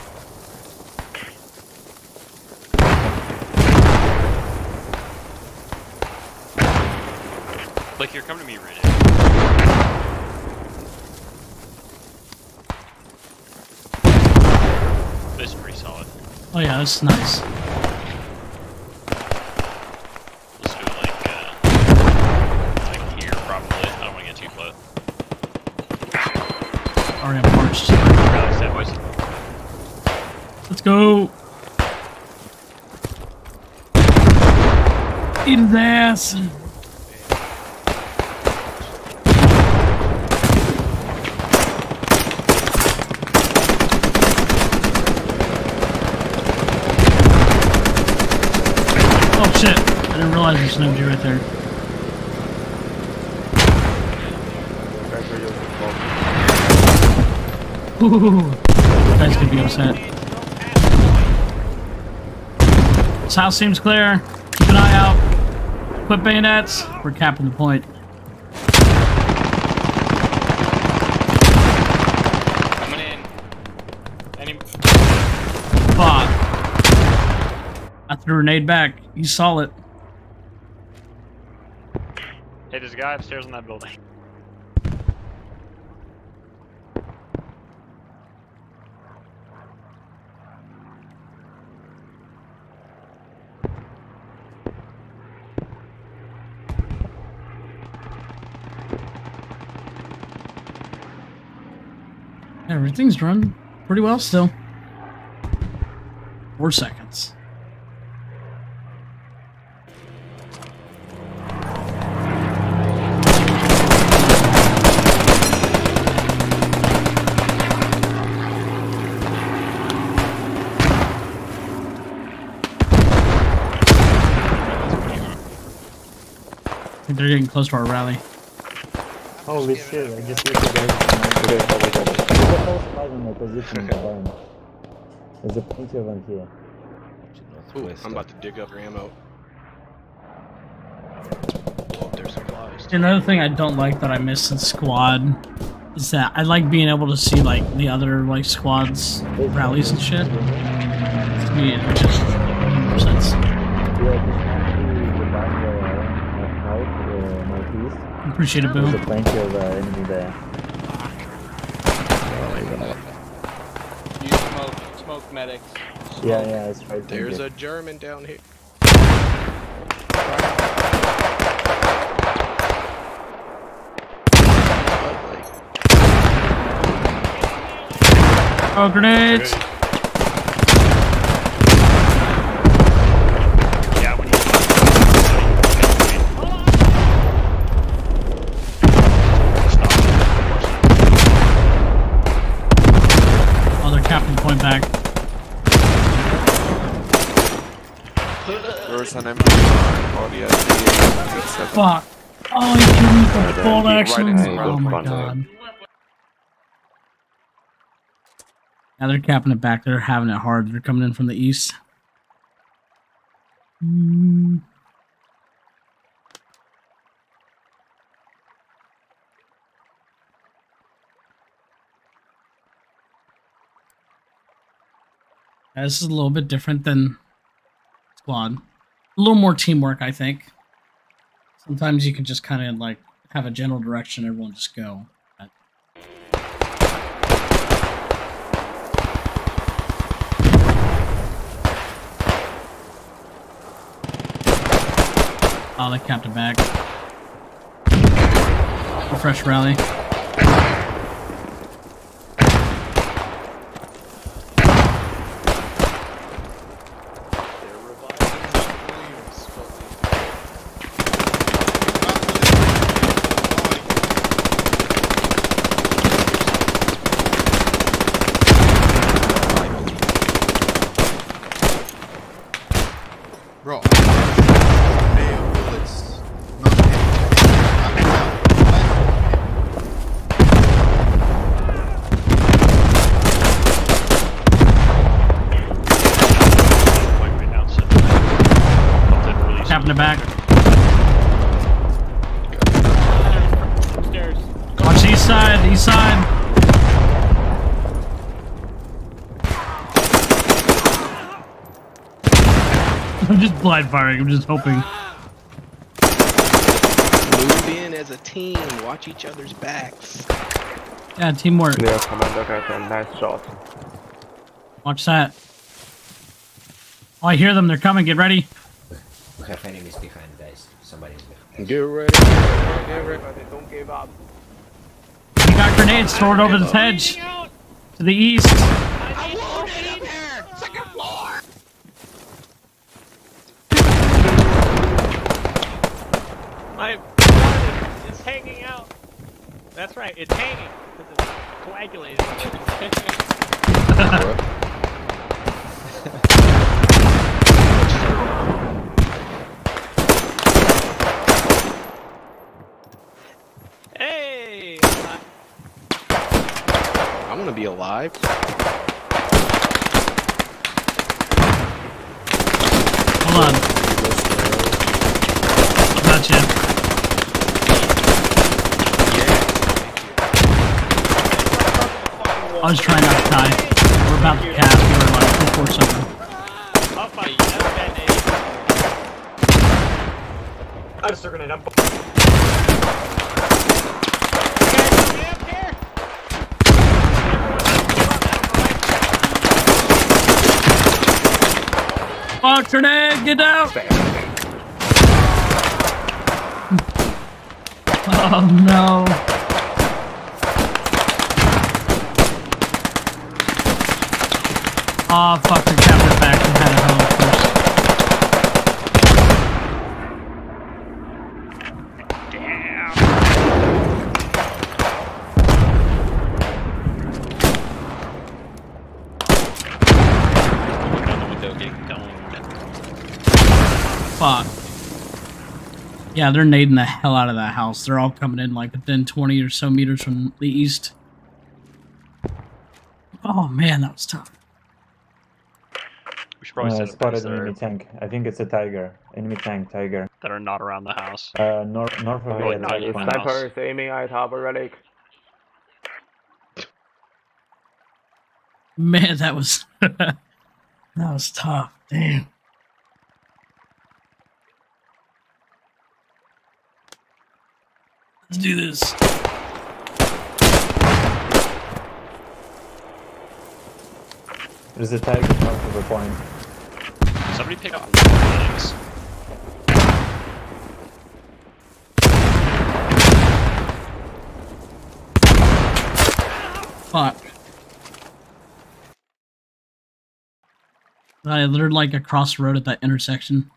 Like, you're coming to me right now. This is pretty solid. Oh yeah, that's nice. Let's do it like here probably. I don't want to get too close. Already marched. Let's go. Eat his ass. I just sniped you right there. Ooh, guys could be upset. This house seems clear. Keep an eye out. Clip bayonets. We're capping the point. Coming in. Fuck. I threw a grenade back. You saw it. Hey, there's a guy upstairs in that building. Everything's run pretty well still. 4 seconds. They're getting close to our rally. Holy shit, I just need to go. There's a plenty of them here. Ooh, I'm about to dig up your ammo. Blow up their supplies. Another thing I don't like that I miss in Squad is that I like being able to see like the other like squads rallies and shit. To me, it just makes more sense. Appreciate it, Boom. There's a plenty of enemy there. You smoke medics. Smoke. Yeah, it's right there. There's a German down here. Oh, grenades! Good. Back. There's an enemy body at the fuck. Oh, you can use the full action. Oh my god. Now they're capping it back. They're having it hard. They're coming in from the east. This is a little bit different than Squad. A little more teamwork, I think. Sometimes you can just kind of like have a general direction, everyone just go. Oh, they capped it back. A fresh rally. Back. Bulge, east side, east side. I'm just blind firing, I'm just hoping. Move in as a team, watch each other's backs. Yeah, teamwork. Yeah, Commando Captain, nice shot. Watch that. Oh, I hear them, they're coming, get ready. We have enemies behind, guys. Somebody's behind. Get ready, get ready. Don't give up. He got grenades stored over this hedge. To the east. I won't get in there! Second floor! My body is hanging out. That's right, it's hanging. Because it's coagulated. Hey! I'm gonna be alive. Hold on. Gotcha. I was trying not to die. We're about to cap. We're like 447. I'm still gonna dump. Oh, grenade! Get down! Oh no! Aw, oh, fuck, the cat went back and had it home first. Damn. Fuck. Yeah, they're nading the hell out of that house. They're all coming in like within 20 or so meters from the east. Oh man, that was tough. I spotted an enemy tank. I think it's a Tiger. Enemy tank, Tiger. That are not around the house. North of here. Sniper is aiming at Harbor Relic. Man, that was... that was tough. Damn. Let's do this. There's a Tiger north of the point. Somebody pick up legs. Fuck. I literally like across the road at that intersection.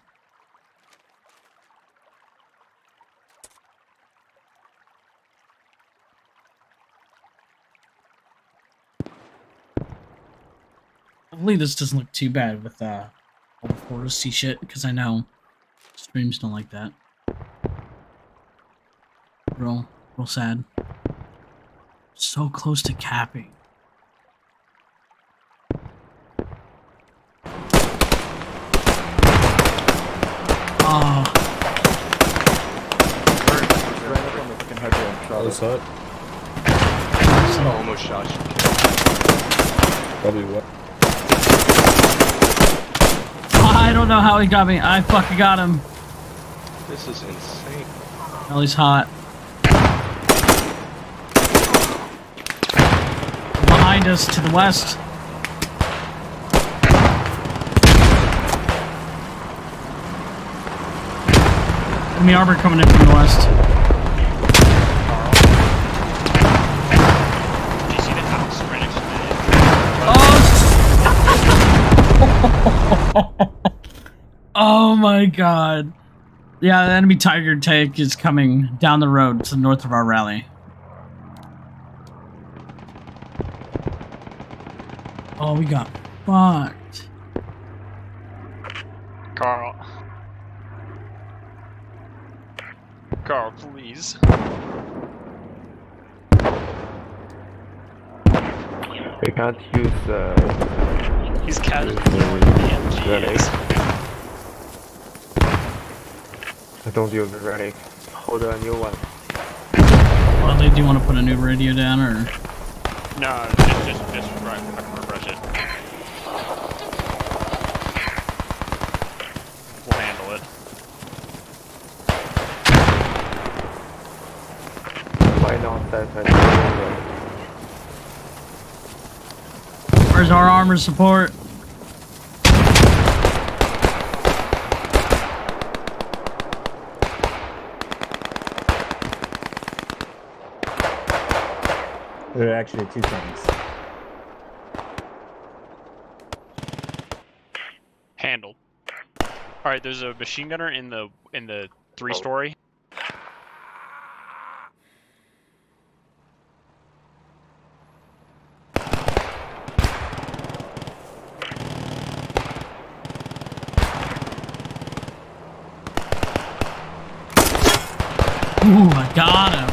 Hopefully this doesn't look too bad with all the forest-y shit, because I know streams don't like that. Real sad. So close to capping. Oh. Almost shot. Probably what? I don't know how he got me. I fucking got him. This is insane. Well, he's hot. Behind us to the west. Enemy armor coming in from the west. Did you see the house right next to that? Oh! Oh my god. Yeah, the enemy Tiger tank is coming down the road to the north of our rally. Oh, we got fucked. Carl. Carl, please. We can't use he's casually MGs. I don't use it ready. Hold a new one. Bradley, do you want to put a new radio down, or...? No, just right, I can refresh it. We'll handle it. Why not that? Where's our armor support? There are actually two things. Handled. All right, there's a machine gunner in the three-story. Ooh, I got him.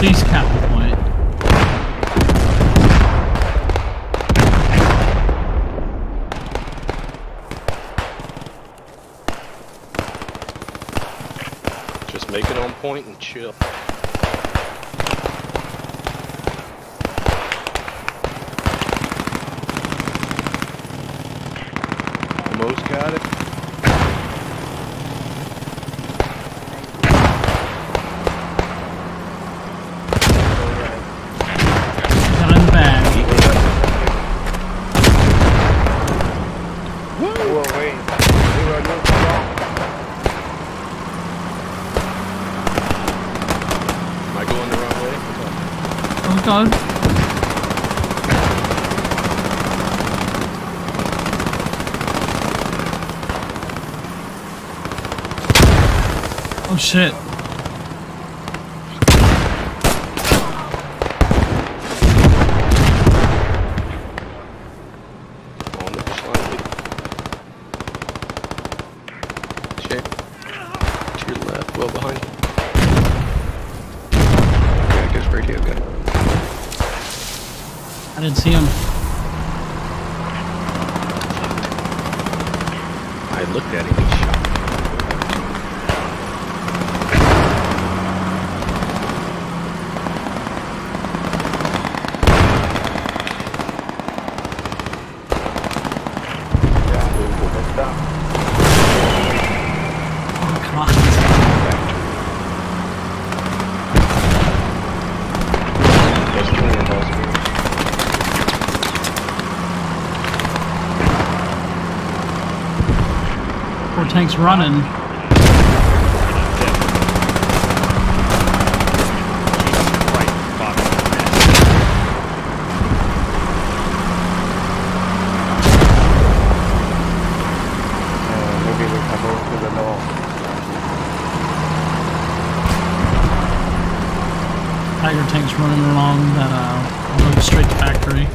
Please cap the point. Just make it on point and chill. Almost got it. Oh shit. I didn't see him. I looked at him and shot him. Oh, come on. Tank's running. Maybe we can go to the north. Tiger tank's running along that road straight to factory.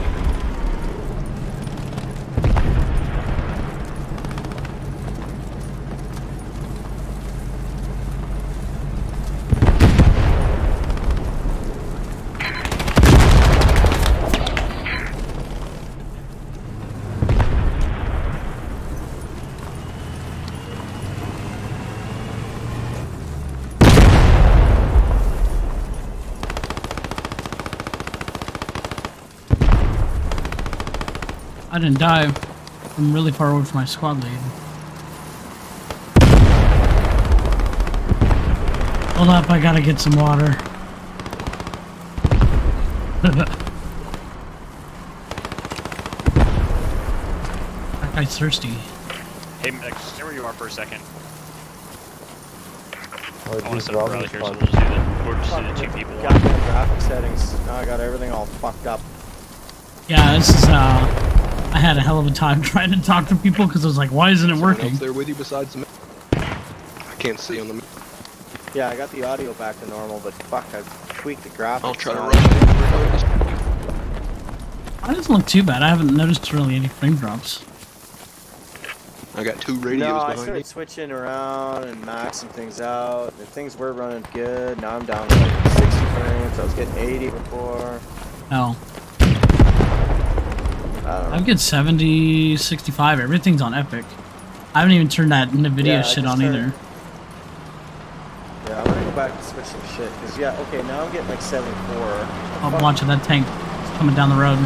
I didn't die. I'm really far away from my squad lead. Hold up, I gotta get some water. That guy's thirsty. Hey, Max, stay where you are for a second. Oh, I want to set up rally here, so we'll just do the two people. Got my graphic settings. Now I got everything all fucked up. Yeah, this is I had a hell of a time trying to talk to people because I was like, why isn't it working? Else there with you besides me? I can't see on the map. Yeah, I got the audio back to normal, but fuck, I tweaked the graphics. I'll try to rush it. It doesn't look too bad. I haven't noticed really any frame drops. I got two radios behind me. No, I started switching around and maxing things out. The things were running good. Now I'm down to like 60 frames. I was getting 80 before. Oh. I'm getting 70, 65. Everything's on Epic. I haven't even turned that Nvidia shit on either. Yeah, I'm gonna go back and switch some shit. Cause yeah, okay, now I'm getting like 74. I'm watching that tank coming down the road.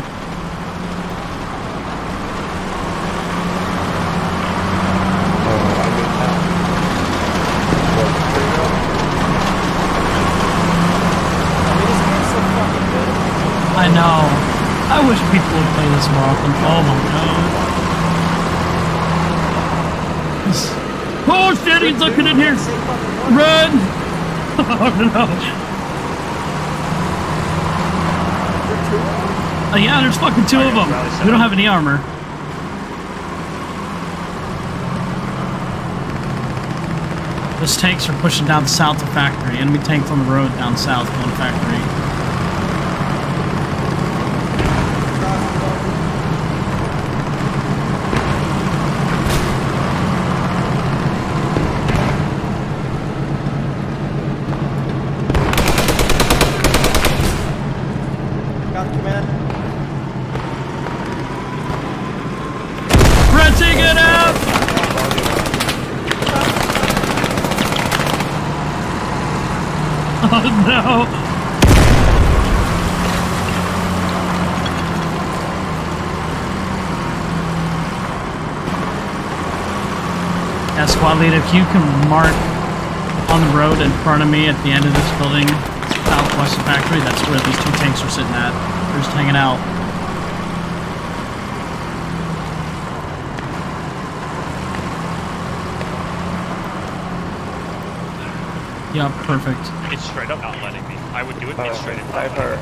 I wish people would play this more often. Oh my god. Oh shit, he's looking in here! Run! Oh no. Yeah, there's fucking two of them. We don't have any armor. Those tanks are pushing down south to factory. Enemy tanks on the road down south going to factory. If you can mark on the road in front of me at the end of this building, southwest of factory, that's where these two tanks are sitting at. They're just hanging out. Yeah, perfect. It's straight up not letting me. I would do it straight up. Viper,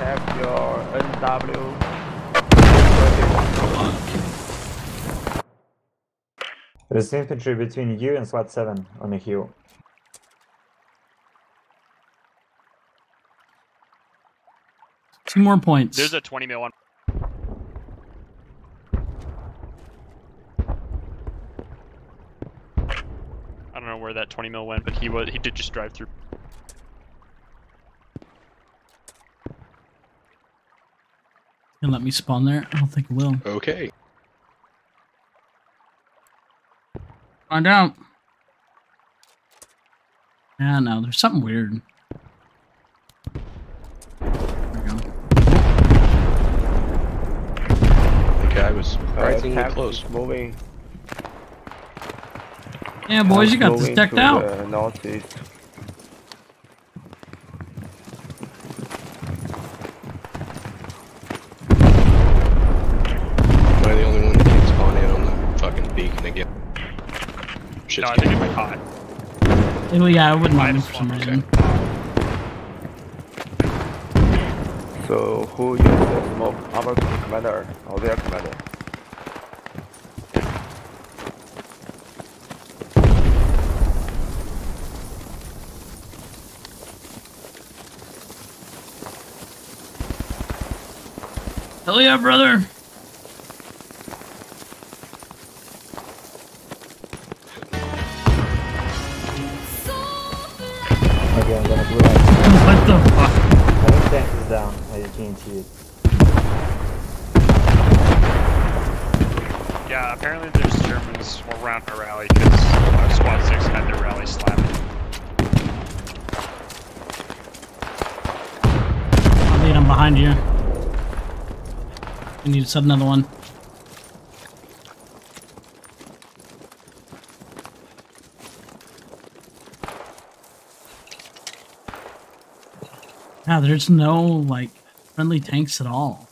have your NW. There's infantry between you and SWAT 7 on a hill. Two more points. There's a 20 mil on. I don't know where that 20 mil went, but he did just drive through. You'll let me spawn there? I don't think it will. Okay. Find out. Yeah, no, there's something weird. There we go. The guy was surprisingly close. Moving. Yeah, boys, you got this decked out. Northeast. Am I the only one that can spawn in on the fucking beacon again? No, I think it might hot. Yeah, I wouldn't mind for some reason. So, who used the smoke? Our commander or their commander? Hell yeah, brother! Yeah, apparently there's Germans around our rally because Squad 6 had their rally slapped. I'll lead them behind you. You need to sub another one. Now there's no like friendly tanks at all.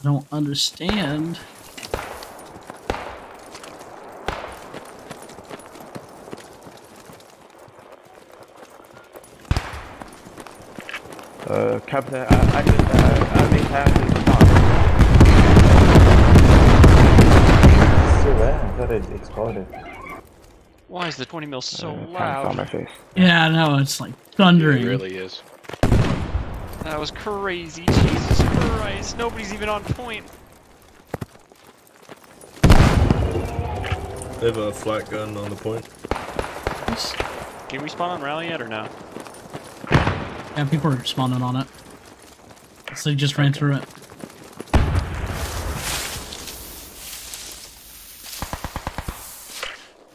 I don't understand. Captain, I just think I thought it exploded. Why is the 20 mil so loud? On my face. Yeah, I know, it's like thundering. It really is. That was crazy. Jesus Christ, nobody's even on point. They have a flat gun on the point. Can we spawn on rally yet or no? Yeah, people are spawning on it. So they just ran through it.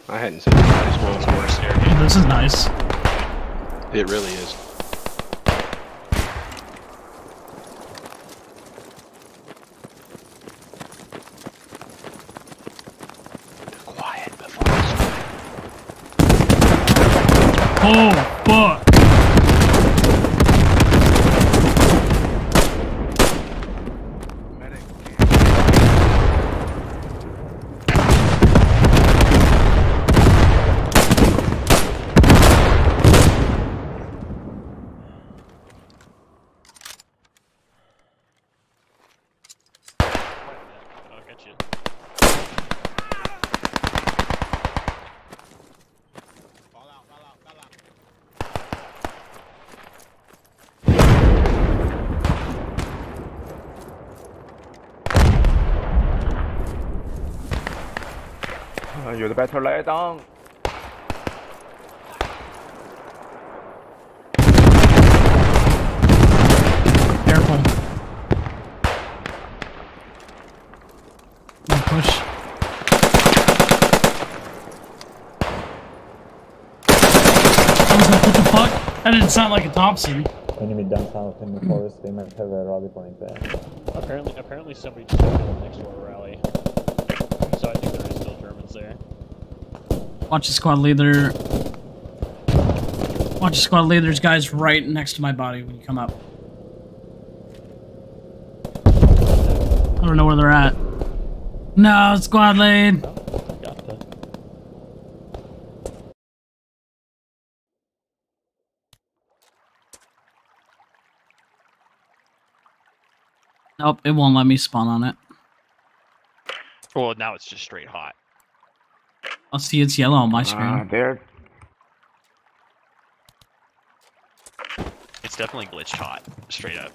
I hadn't seen anybody's walls or staircase. Yeah, this is nice. It really is. The quiet before the storm. Oh, fuck! You're the better lay down. Careful. Don't push. What the fuck? That didn't sound like a Thompson. Enemy down south in the forest. They might have a rally point there. Apparently somebody just went to the next door rally. So I think there is still Germans there. Watch the squad leader. Watch the squad leader's guys right next to my body when you come up. I don't know where they're at. No, squad lead! Nope, it won't let me spawn on it. Well, now it's just straight hot. I'll see it's yellow on my screen. There. It's definitely glitched hot, straight up.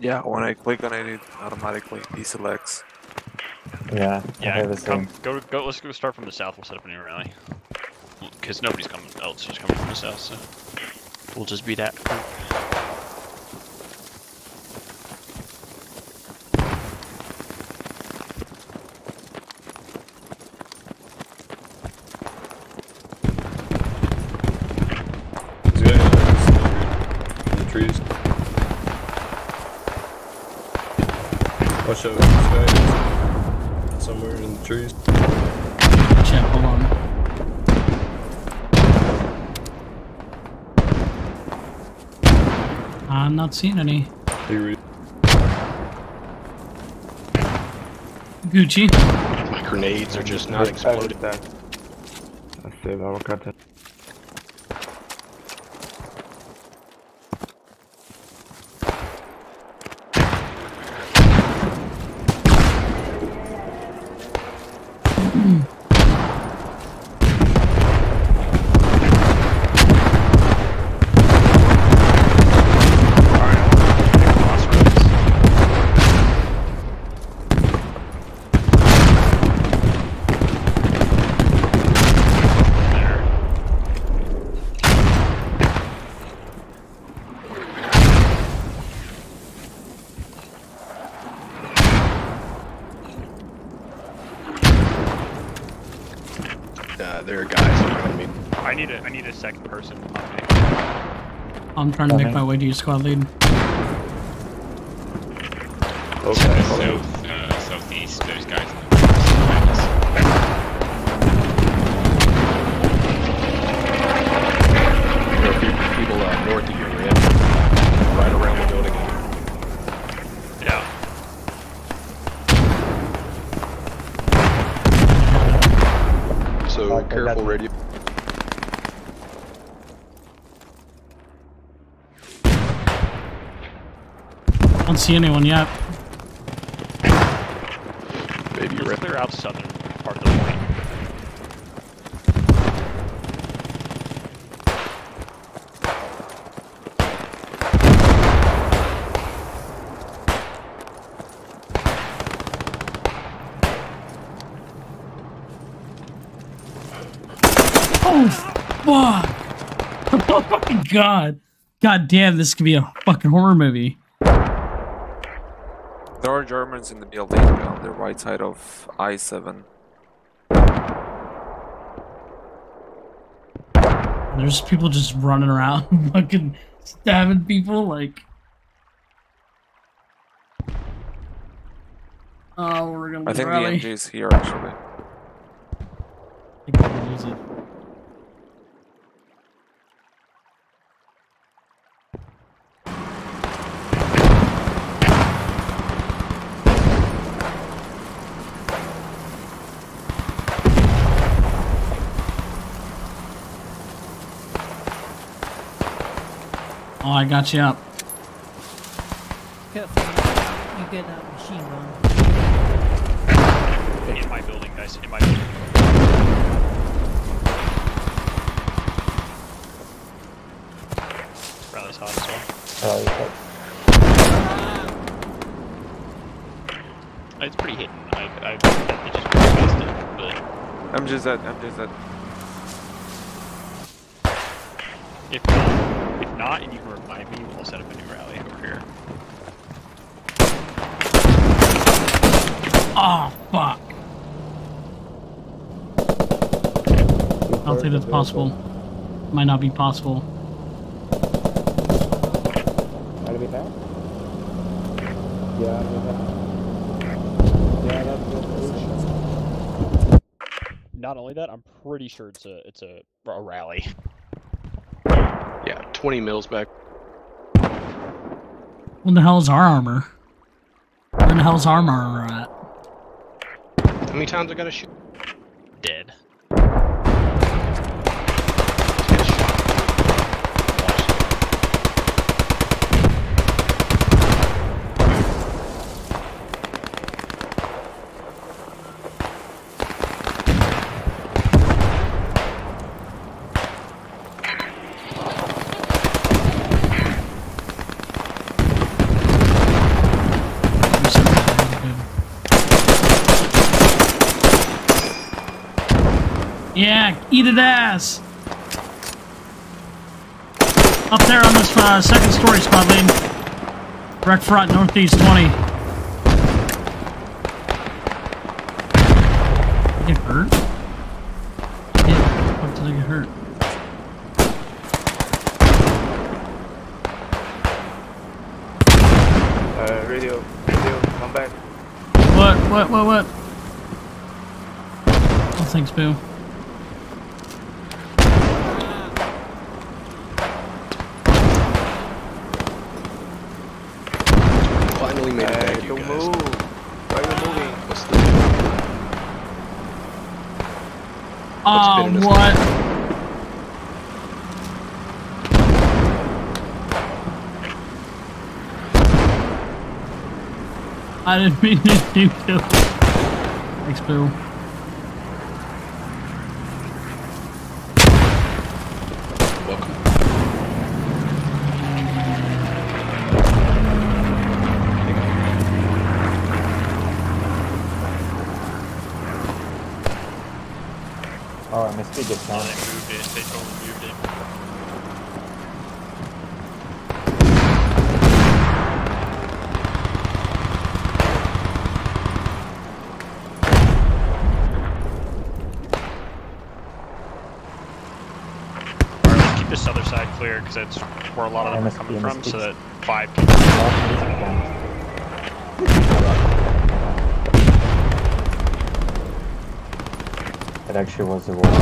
Yeah, when I click on it automatically deselects. Yeah, go let's go start from the south, we'll set up a new rally. Cause nobody's coming else who's coming from the south, so we'll just be that. Watch out for this guy. Somewhere in the trees. Shit, hold on. I'm not seeing any. Gucci. My grenades are just not exploded. Let's save our content. There are guys around me. I need a second person. I'm trying to make my way to your squad lead. Okay. Southeast. There's guys. There are people north of you, right around the building. Careful, radio. I don't see anyone yet. Baby, you're right there out southern part of the plane. Oh fucking god! God damn, this could be a fucking horror movie. There are Germans in the building on the right side of I-7. There's people just running around fucking stabbing people, like... Oh, we're gonna lose it. I think the NG's here, actually. I think we're gonna lose it. Oh, I got you up. Careful, you get that machine gun. In my building, guys, in my building. Rally's hot as well. It's pretty hidden. I just missed it, but... I'm just that, I'm just that. If not, and you can remind me, we'll set up a new rally over here. Oh, fuck. I don't think that's possible. Might not be possible. Might it be back? Yeah, that's good. Not only that, I'm pretty sure it's a rally. Yeah, 20 mils back. When the hell is our armor? When the hell is our armor at? How many times I gotta shoot? Dead. Yeah, eat it ass! Up there on this second story spot, Liam. Wreck front, northeast 20. Get hurt? Yeah, did I get hurt? Radio, come back. What? Oh, thanks, Boo. What? I didn't mean to do that. Thanks, Bill. They moved it, they totally moved it. Alright, keep this other side clear because that's where a lot of them are coming from, so that 5 people That actually was the wall.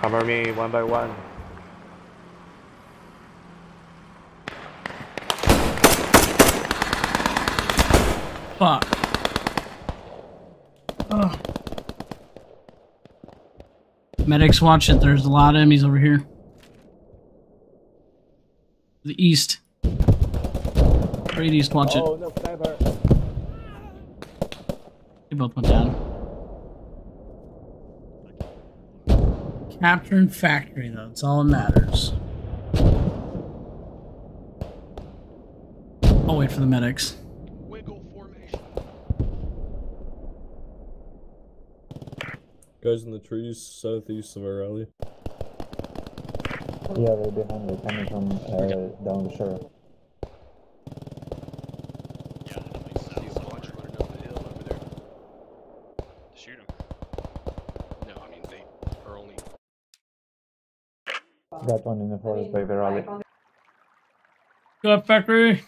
Cover me one by one. Fuck. Ugh. Medics, watch it. There's a lot of enemies over here. The east. Radius, watch it. Oh, no, sniper. They both went down. Capture and factory, though. It's all that matters. I'll wait for the medics. Wiggle formation. Guys in the trees southeast of our rally. Yeah, they're behind. They're coming from down the shore. that one in the forest by Verali. Get up, factory!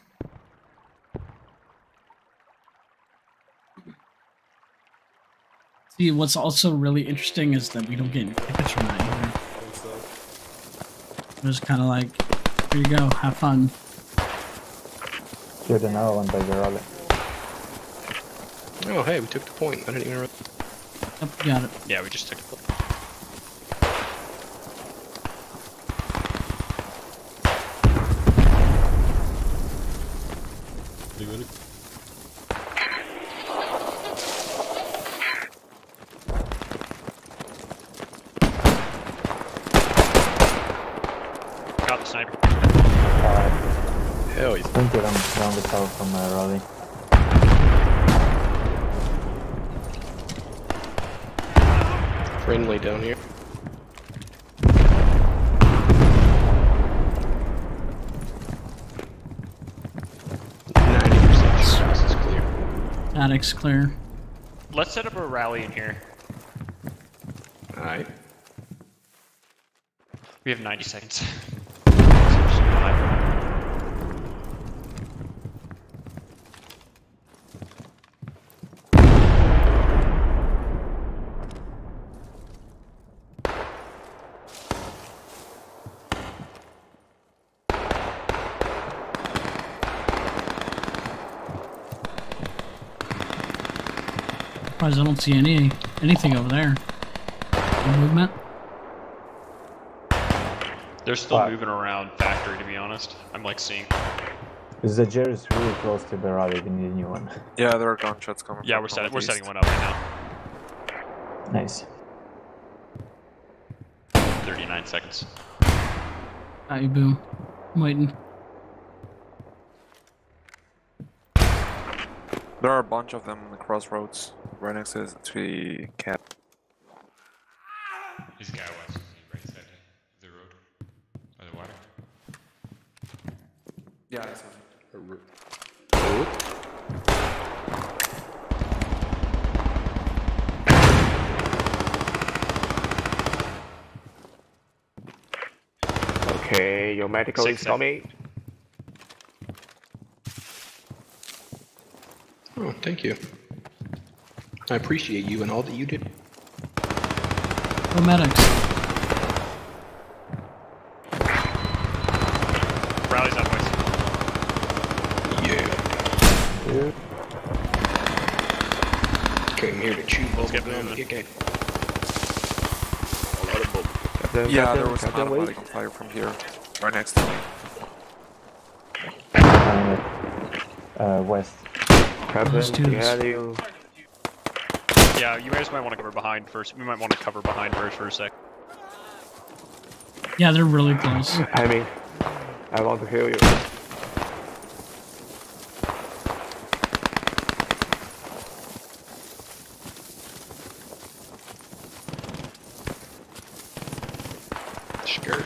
See, what's also really interesting is that we don't get any tickets from that either. We're just kind of like, here you go, have fun. Here's another one by Verali. Oh, hey, we took the point. I didn't even remember. Yep, got it. Yeah, we just took the point. Got the sniper. Hell, he's pointed down the tower from my rally. Friendly down here. Attic's clear. Let's set up a rally in here. Alright. We have 90 seconds. I don't see anything over there. No movement. They're still moving around factory, to be honest. I'm like seeing. The Jer is really close to the rally. We need a new one. Yeah, there are gunshots coming. Yeah, we're setting one up right now. Nice. 39 seconds. Aye, boom. I'm waiting. There are a bunch of them on the crossroads. Right next to the cap. This guy was right side of the road. Or the water. Yeah, I saw it. Okay, your medical is coming. Oh, thank you. I appreciate you and all that you did. Oh, medics. Rally's up, boys. Yeah. Came here to chew both of them. Okay. A lot of both. Yeah, there was an automatic fire from here. Right next to me. West. Captain, we had you. Yeah, you guys might want to cover behind first. We might want to cover behind first for a sec. Yeah, they're really close. I mean, I want to heal you. Sure.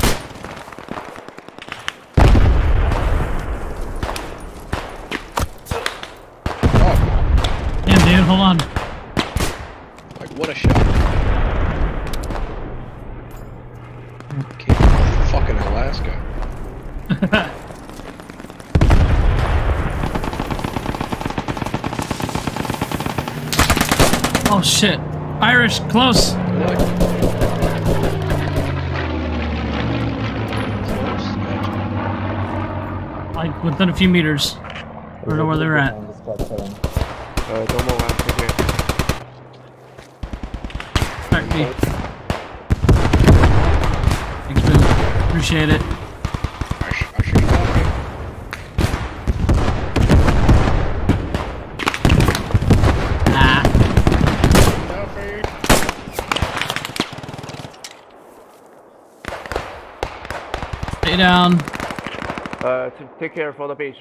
Damn, dude, hold on. What a shot. Okay, fucking Alaska. Oh shit. Irish, close. Like within a few meters. I don't know where they're at. Don't move out from here. Thanks, Bill. Appreciate it. Stay down. Take care for the beach.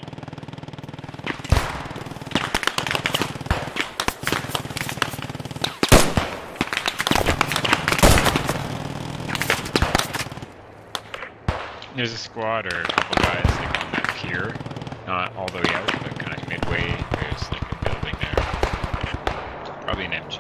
There's a squad or a couple guys like on that pier, not all the way out, but kind of midway. There's like a building there, probably an MG.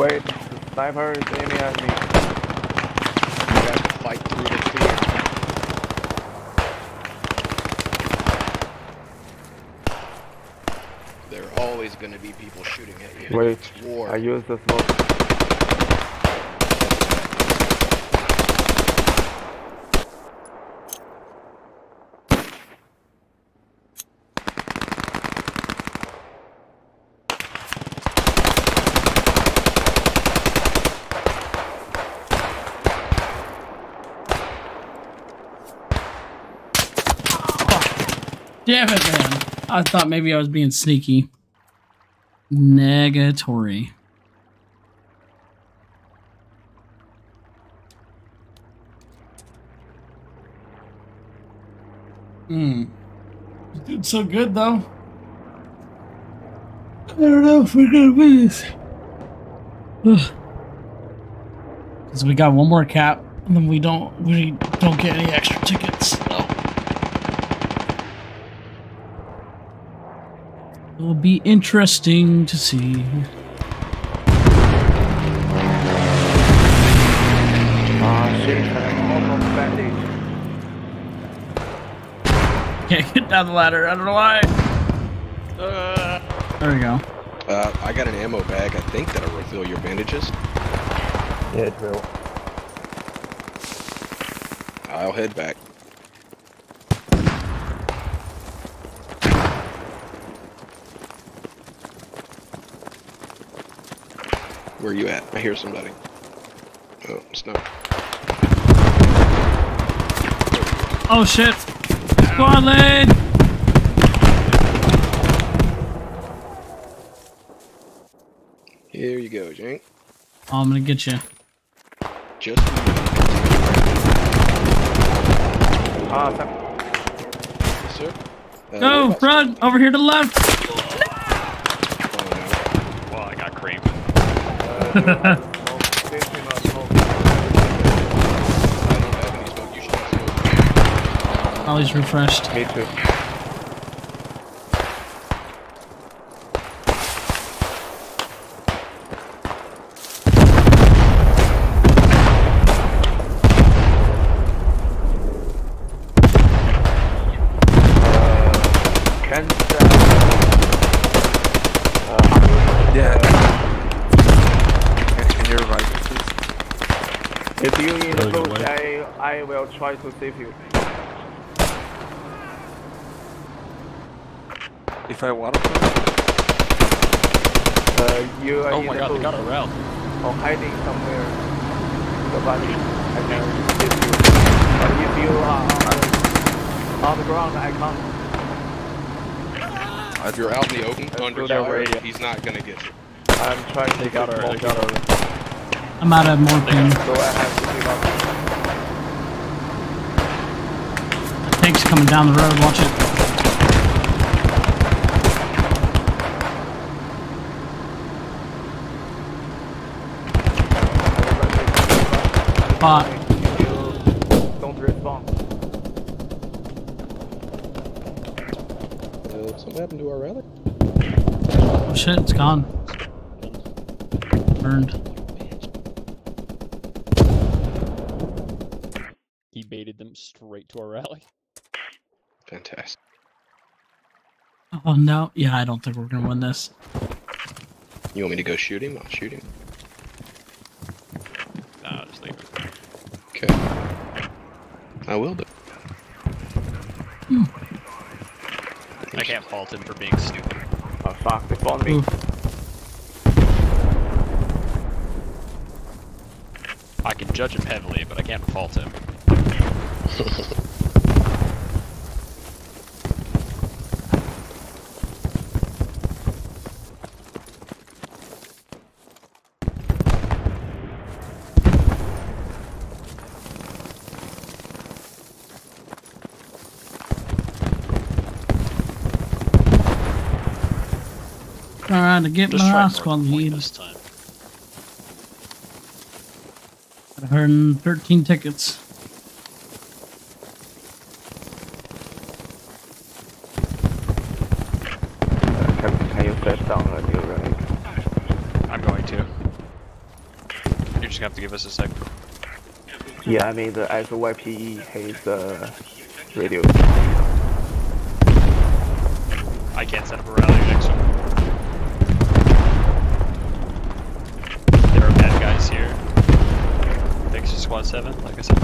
Wait, the sniper is aiming at me. You gotta fight through the fear. There are always gonna be people shooting at you. Wait, it's war. I used the smoke. Damn it, man. I thought maybe I was being sneaky. Negatory. You did so good, though. I don't know if we're gonna win this. Because we got one more cap, and then we don't get any extra tickets. It will be interesting to see. Can't get down the ladder. I don't know why. There we go. I got an ammo bag. I think that'll refill your bandages. Yeah, it will. I'll head back. Where are you at? I hear somebody. Oh, it's not. Oh shit! Squad lead! Here you go, Jank. Oh, I'm gonna get you. Just. Yes, sir. No, run! Over here to the left! Ollie's refreshed. Me too. If you need a boat, I will try to save you. If I want to... you are oh my god, they got around. Or hiding somewhere. The body. I can save you. But if you are on the ground, I can't. If you're out in the open, under cover, he's not gonna get you. I'm trying to... They got her. I'm out of more pain. The tank's coming down the road, watch it. Don't respond. Something happened to our rally? Oh shit, it's gone. Burned. Baited them straight to our rally. Fantastic. Oh no, yeah, I don't think we're gonna win this. You want me to go shoot him? I'll shoot him. Nah, just leave him. Okay. I will do. I can't fault him for being stupid. Oh fuck, they followed me. I can judge him heavily, but I can't fault him. Trying to get my squad lead this time. I heard 13 tickets. Can you flash down? I'm going to. just gonna have to give us a sec. Yeah, I mean, the ISO YPE hates radio. I can't set up a rally next one. There are bad guys here. Thanks to Squad 7, like I said.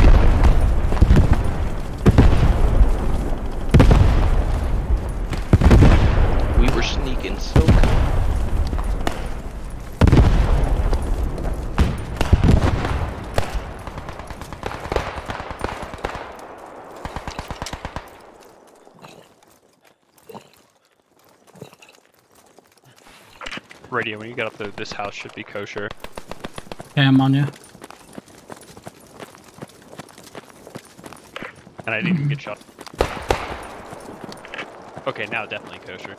We were sneaking so good. Radio, when you get up there, this house should be kosher. Okay, I'm on you. And I didn't even get shot. Okay, now definitely kosher.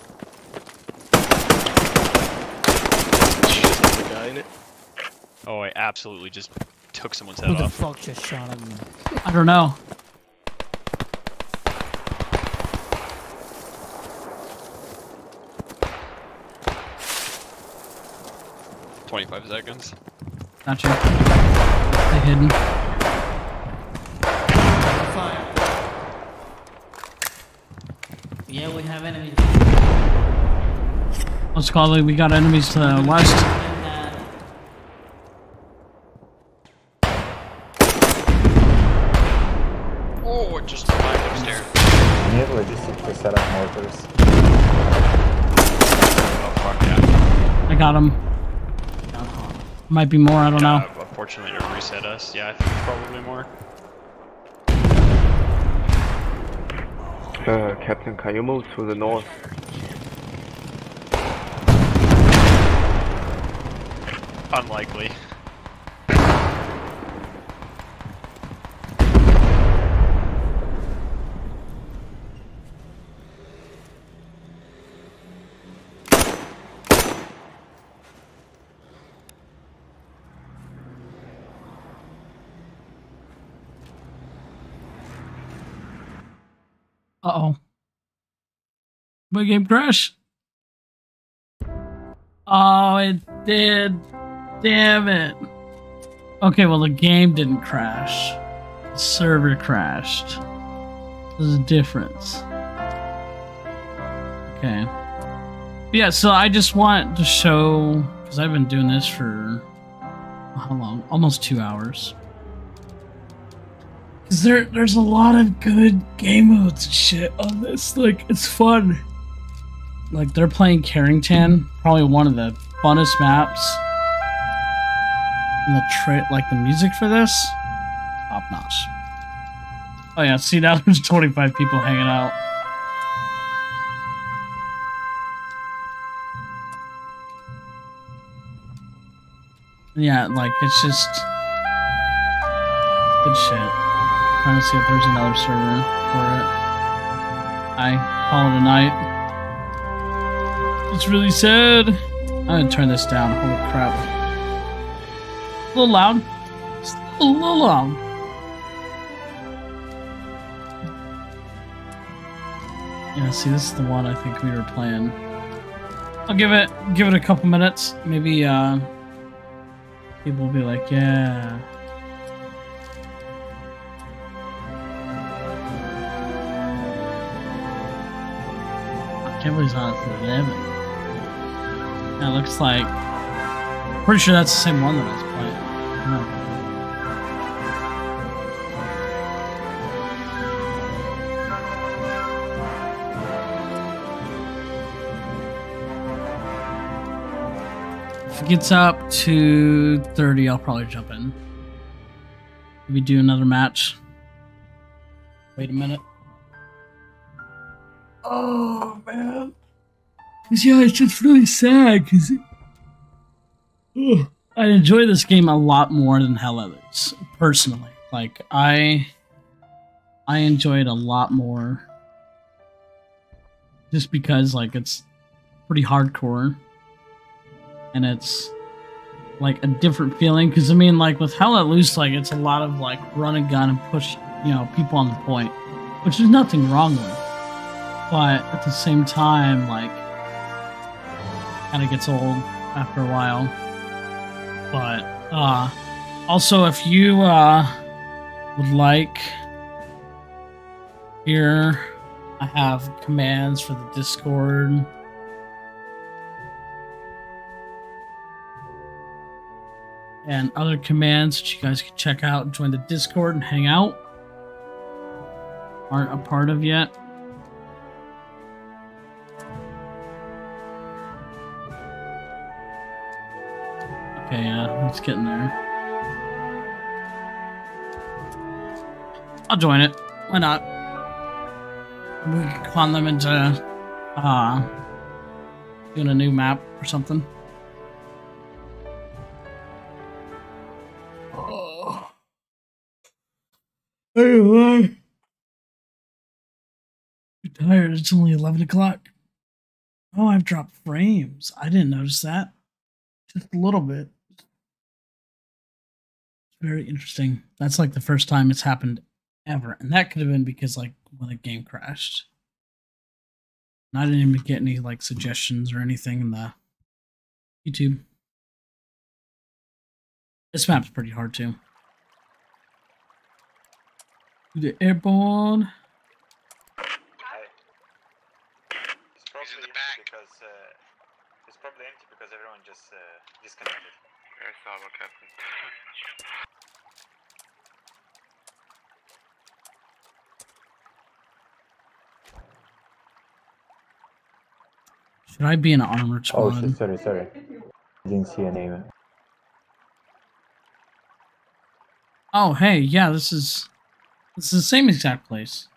There's a guy in it. Oh, I absolutely just took someone's head off. Who the fuck just shot at me? I don't know. Seconds. Gotcha. They're hidden. Fire. Yeah, we have enemies. Let's call it. We got enemies to the west. Oh, it just arrived upstairs. You have logistics to set up mortars. Oh, fuck yeah. I got him. Might be more, I don't know. Unfortunately, to reset us. Yeah, I think probably more. Captain, can you move to the north? Unlikely. Uh-oh. My game crashed. Oh, it did. Damn it. Okay, well, the game didn't crash. The server crashed. There's a difference. Okay. But yeah, so I just want to show, because I've been doing this for, how long? Almost 2 hours. Cause there's a lot of good game modes and shit on this, like, it's fun. Like, they're playing Carrington, probably one of the funnest maps. And the music for this, top notch. Oh yeah, see, now there's 25 people hanging out. Yeah, like, it's just good shit. Trying to see if there's another server for it. I call it a night. It's really sad. I'm gonna turn this down. Holy crap. A little loud. It's a little loud. Yeah, see, this is the one I think we were playing. I'll give it a couple minutes. Maybe people will be like, yeah. Everybody's on to 11. That looks like. Pretty sure that's the same one that I was playing. No. If it gets up to 30, I'll probably jump in. Maybe do another match. Wait a minute. Oh, man. Cause yeah, it's just really sad because I enjoy this game a lot more than Hell Let Loose, personally. Like, I enjoy it a lot more just because, like, it's pretty hardcore and it's, like, a different feeling. Because, I mean, like, with Hell Let Loose, like, it's a lot of, like, run and gun and push, you know, people on the point, which there's nothing wrong with. But at the same time, like, kind of gets old after a while. But Also, if you would like, here I have commands for the Discord. And other commands that you guys can check out and join the Discord and hang out. Aren't a part of yet. Okay, yeah, it's getting there. I'll join it. Why not? We can con them into doing a new map or something. Anyway, I'm tired. It's only 11 o'clock. Oh, I've dropped frames. I didn't notice that. Just a little bit. It's very interesting. That's like the first time it's happened ever. And that could have been because, like, when the game crashed. And I didn't even get any, like, suggestions or anything in the YouTube. This map's pretty hard, too. The airborne. It's probably in the back. Because, it's probably empty because everyone just disconnected. I saw what happened. Should I be an armored squad? Oh, sorry. I didn't see a name. Oh, hey, yeah, this is the same exact place.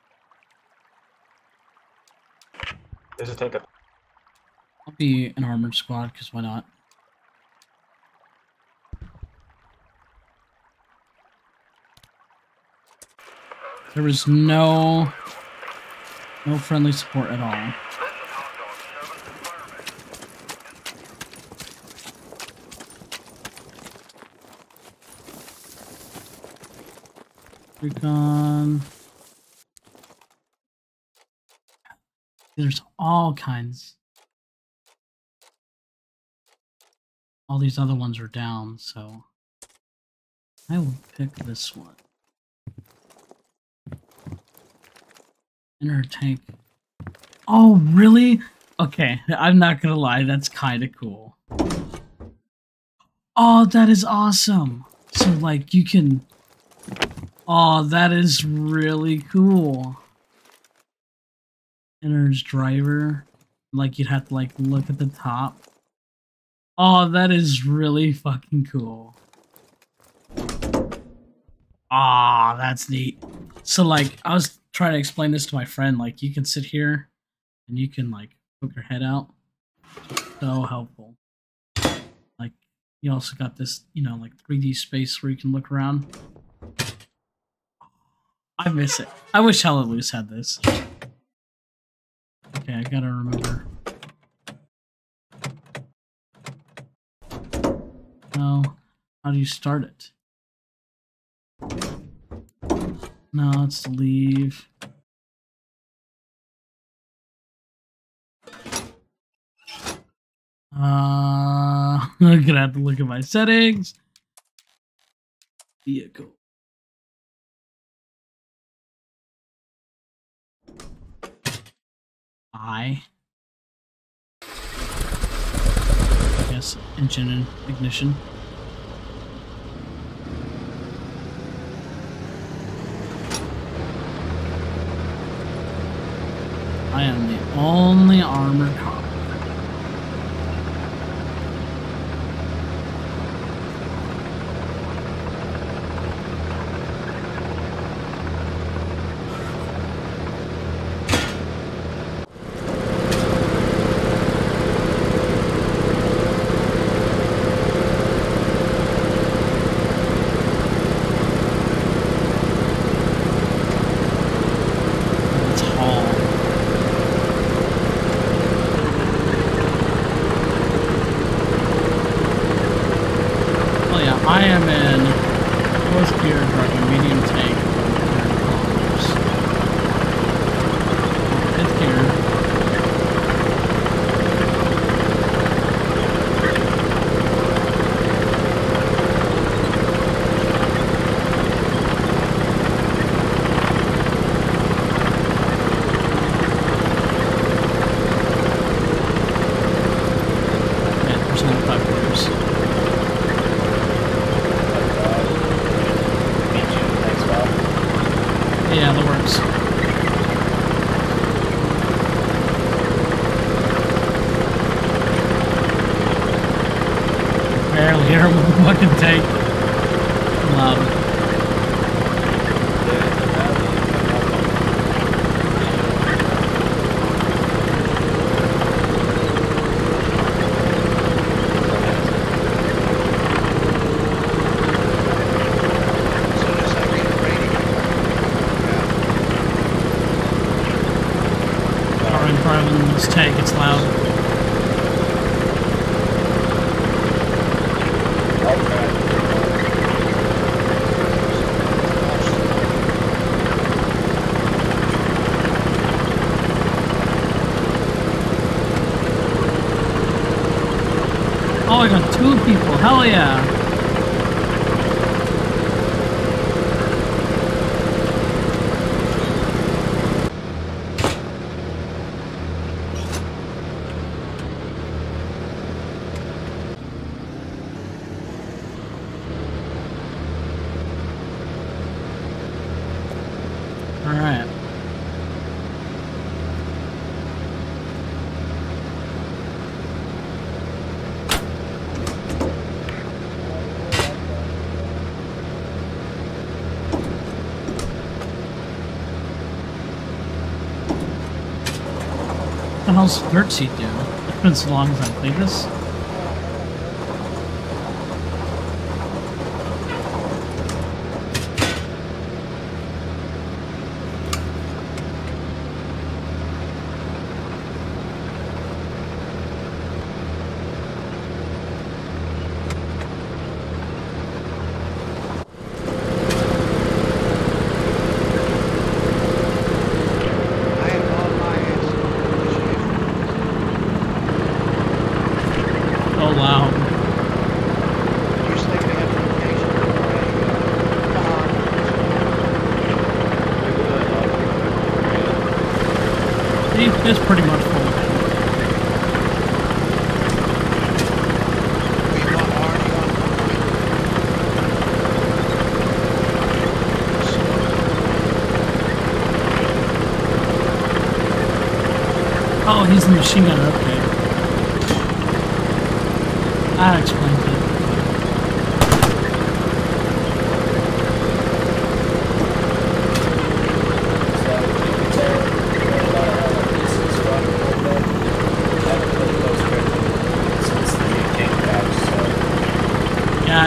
There's a tank up. I'll be an armored squad, because why not? There was no friendly support at all. Recon. There's all kinds. All these other ones are down, so I will pick this one. Inner tank. Oh, really? Okay, I'm not gonna lie, that's kind of cool. Oh, that is awesome. So, like, you can... Oh, that is really cool. Enters driver. Like, you'd have to, like, look at the top. Oh, that is really fucking cool. Ah, that's neat. So, like, I was trying to explain this to my friend. Like, you can sit here and you can, like, poke your head out. So helpful. Like, you also got this, you know, like, 3D space where you can look around. I miss it. I wish Hell Let Loose had this. Okay, I gotta remember. No. How do you start it? No, it's to leave. I'm gonna have to look at my settings. Vehicle. Yes, engine and ignition. I am the only armored cop. terrible fucking take. Hell yeah. What the hell's dirt seat do? It's been so long since I played this. It's pretty much full. Oh, he's the machine gunner. Okay. That explains it.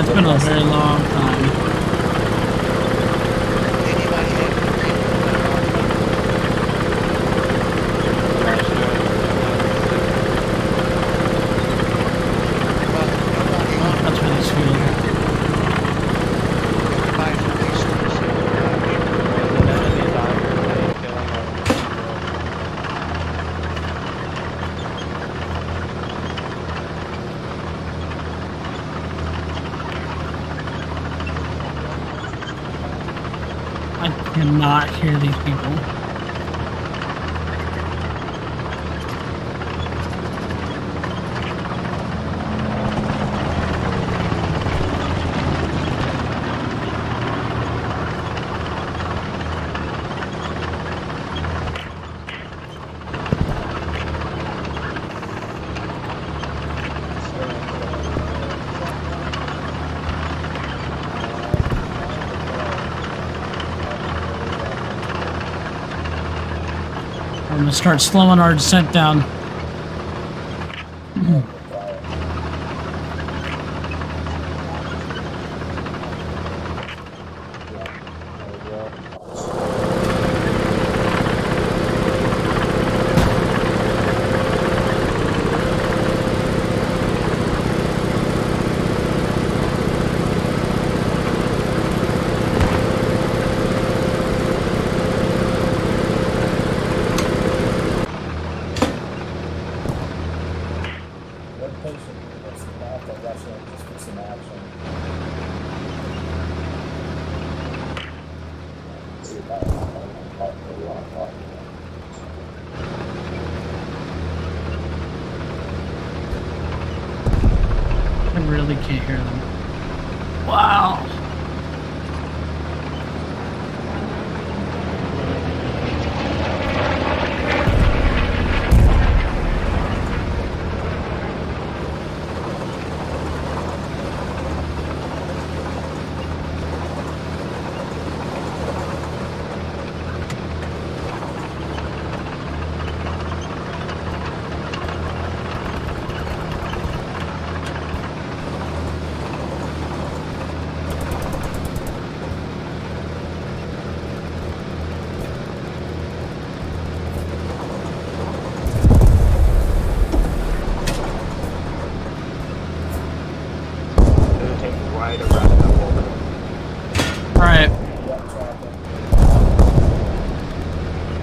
It's been a very long time. That's really sweet. Not hear these people. I'm gonna start slowing our descent down.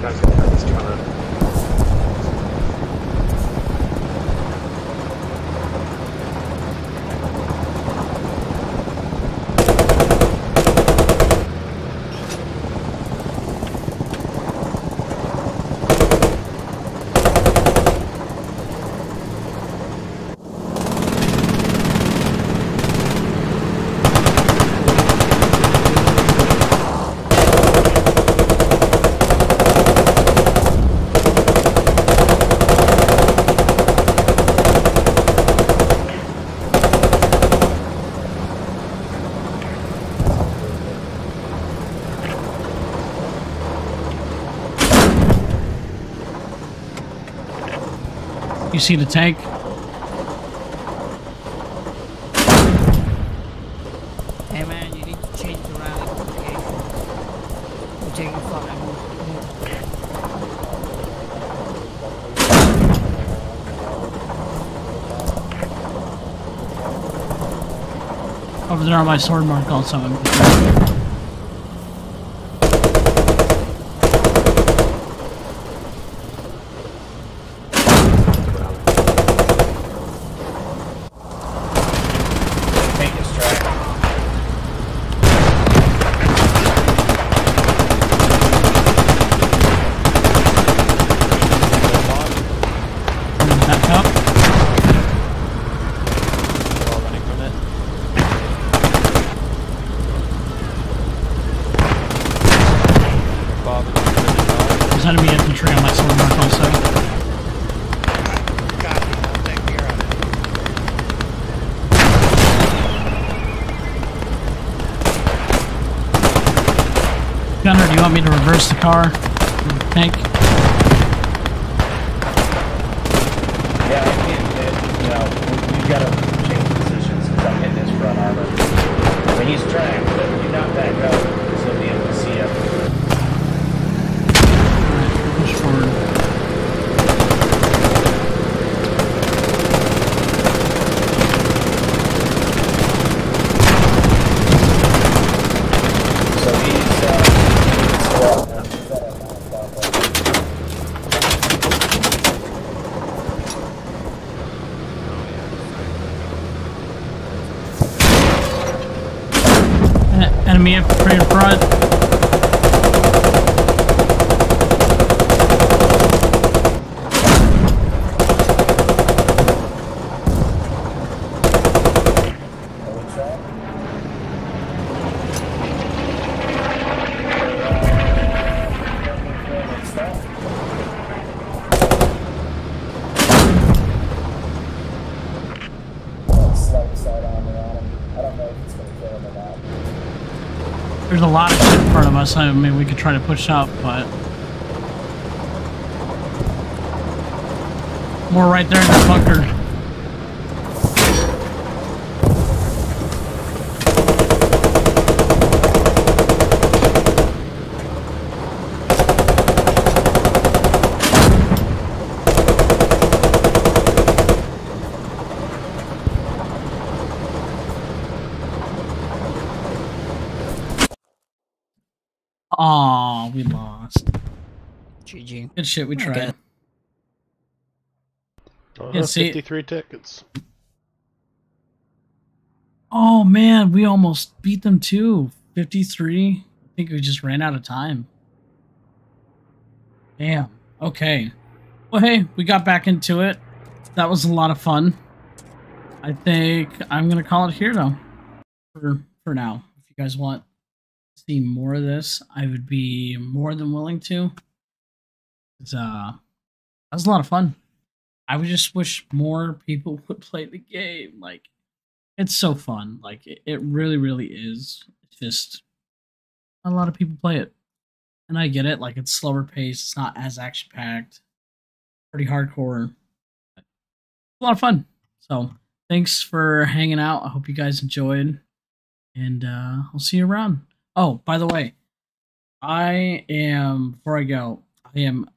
guy's gonna have this turn. You see the tank? Hey man, you need to change the rally location. We're taking fire. Over there on my sword mark also. You want me to reverse the car or the tank? Yeah, I can't hit. You know, you gotta change positions because I'm hitting his front armor. When he's trying, but if you knock back out, he'll be able to see him. Alright, push forward. So he's enemy infantry in front. There's a lot of shit in front of us. I mean, we could try to push up, but we're right there in the bunker. Aw, we lost. GG. Good shit, we tried. Oh, yeah, 53 tickets. Oh man, we almost beat them too. 53. I think we just ran out of time. Damn. Okay. Well, hey, we got back into it. That was a lot of fun. I think I'm going to call it here though. For now, if you guys want see more of this, I would be more than willing to. It's, that was a lot of fun. I would just wish more people would play the game. Like, it's so fun. Like, it really, really is. It's just not a lot of people play it. And I get it. Like, it's slower paced. It's not as action-packed. Pretty hardcore. But it's a lot of fun. So, thanks for hanging out. I hope you guys enjoyed. And I'll see you around. Oh, by the way, before I go, I am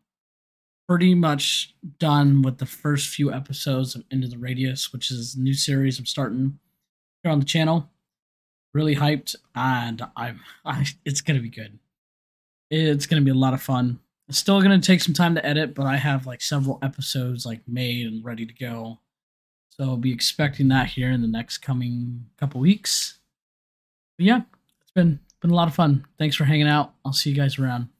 pretty much done with the first few episodes of Into the Radius, which is a new series I'm starting here on the channel. Really hyped, and it's going to be good. It's going to be a lot of fun. It's still going to take some time to edit, but I have like several episodes like made and ready to go. So I'll be expecting that here in the next coming couple weeks. But yeah, it's been a lot of fun. Thanks for hanging out. I'll see you guys around.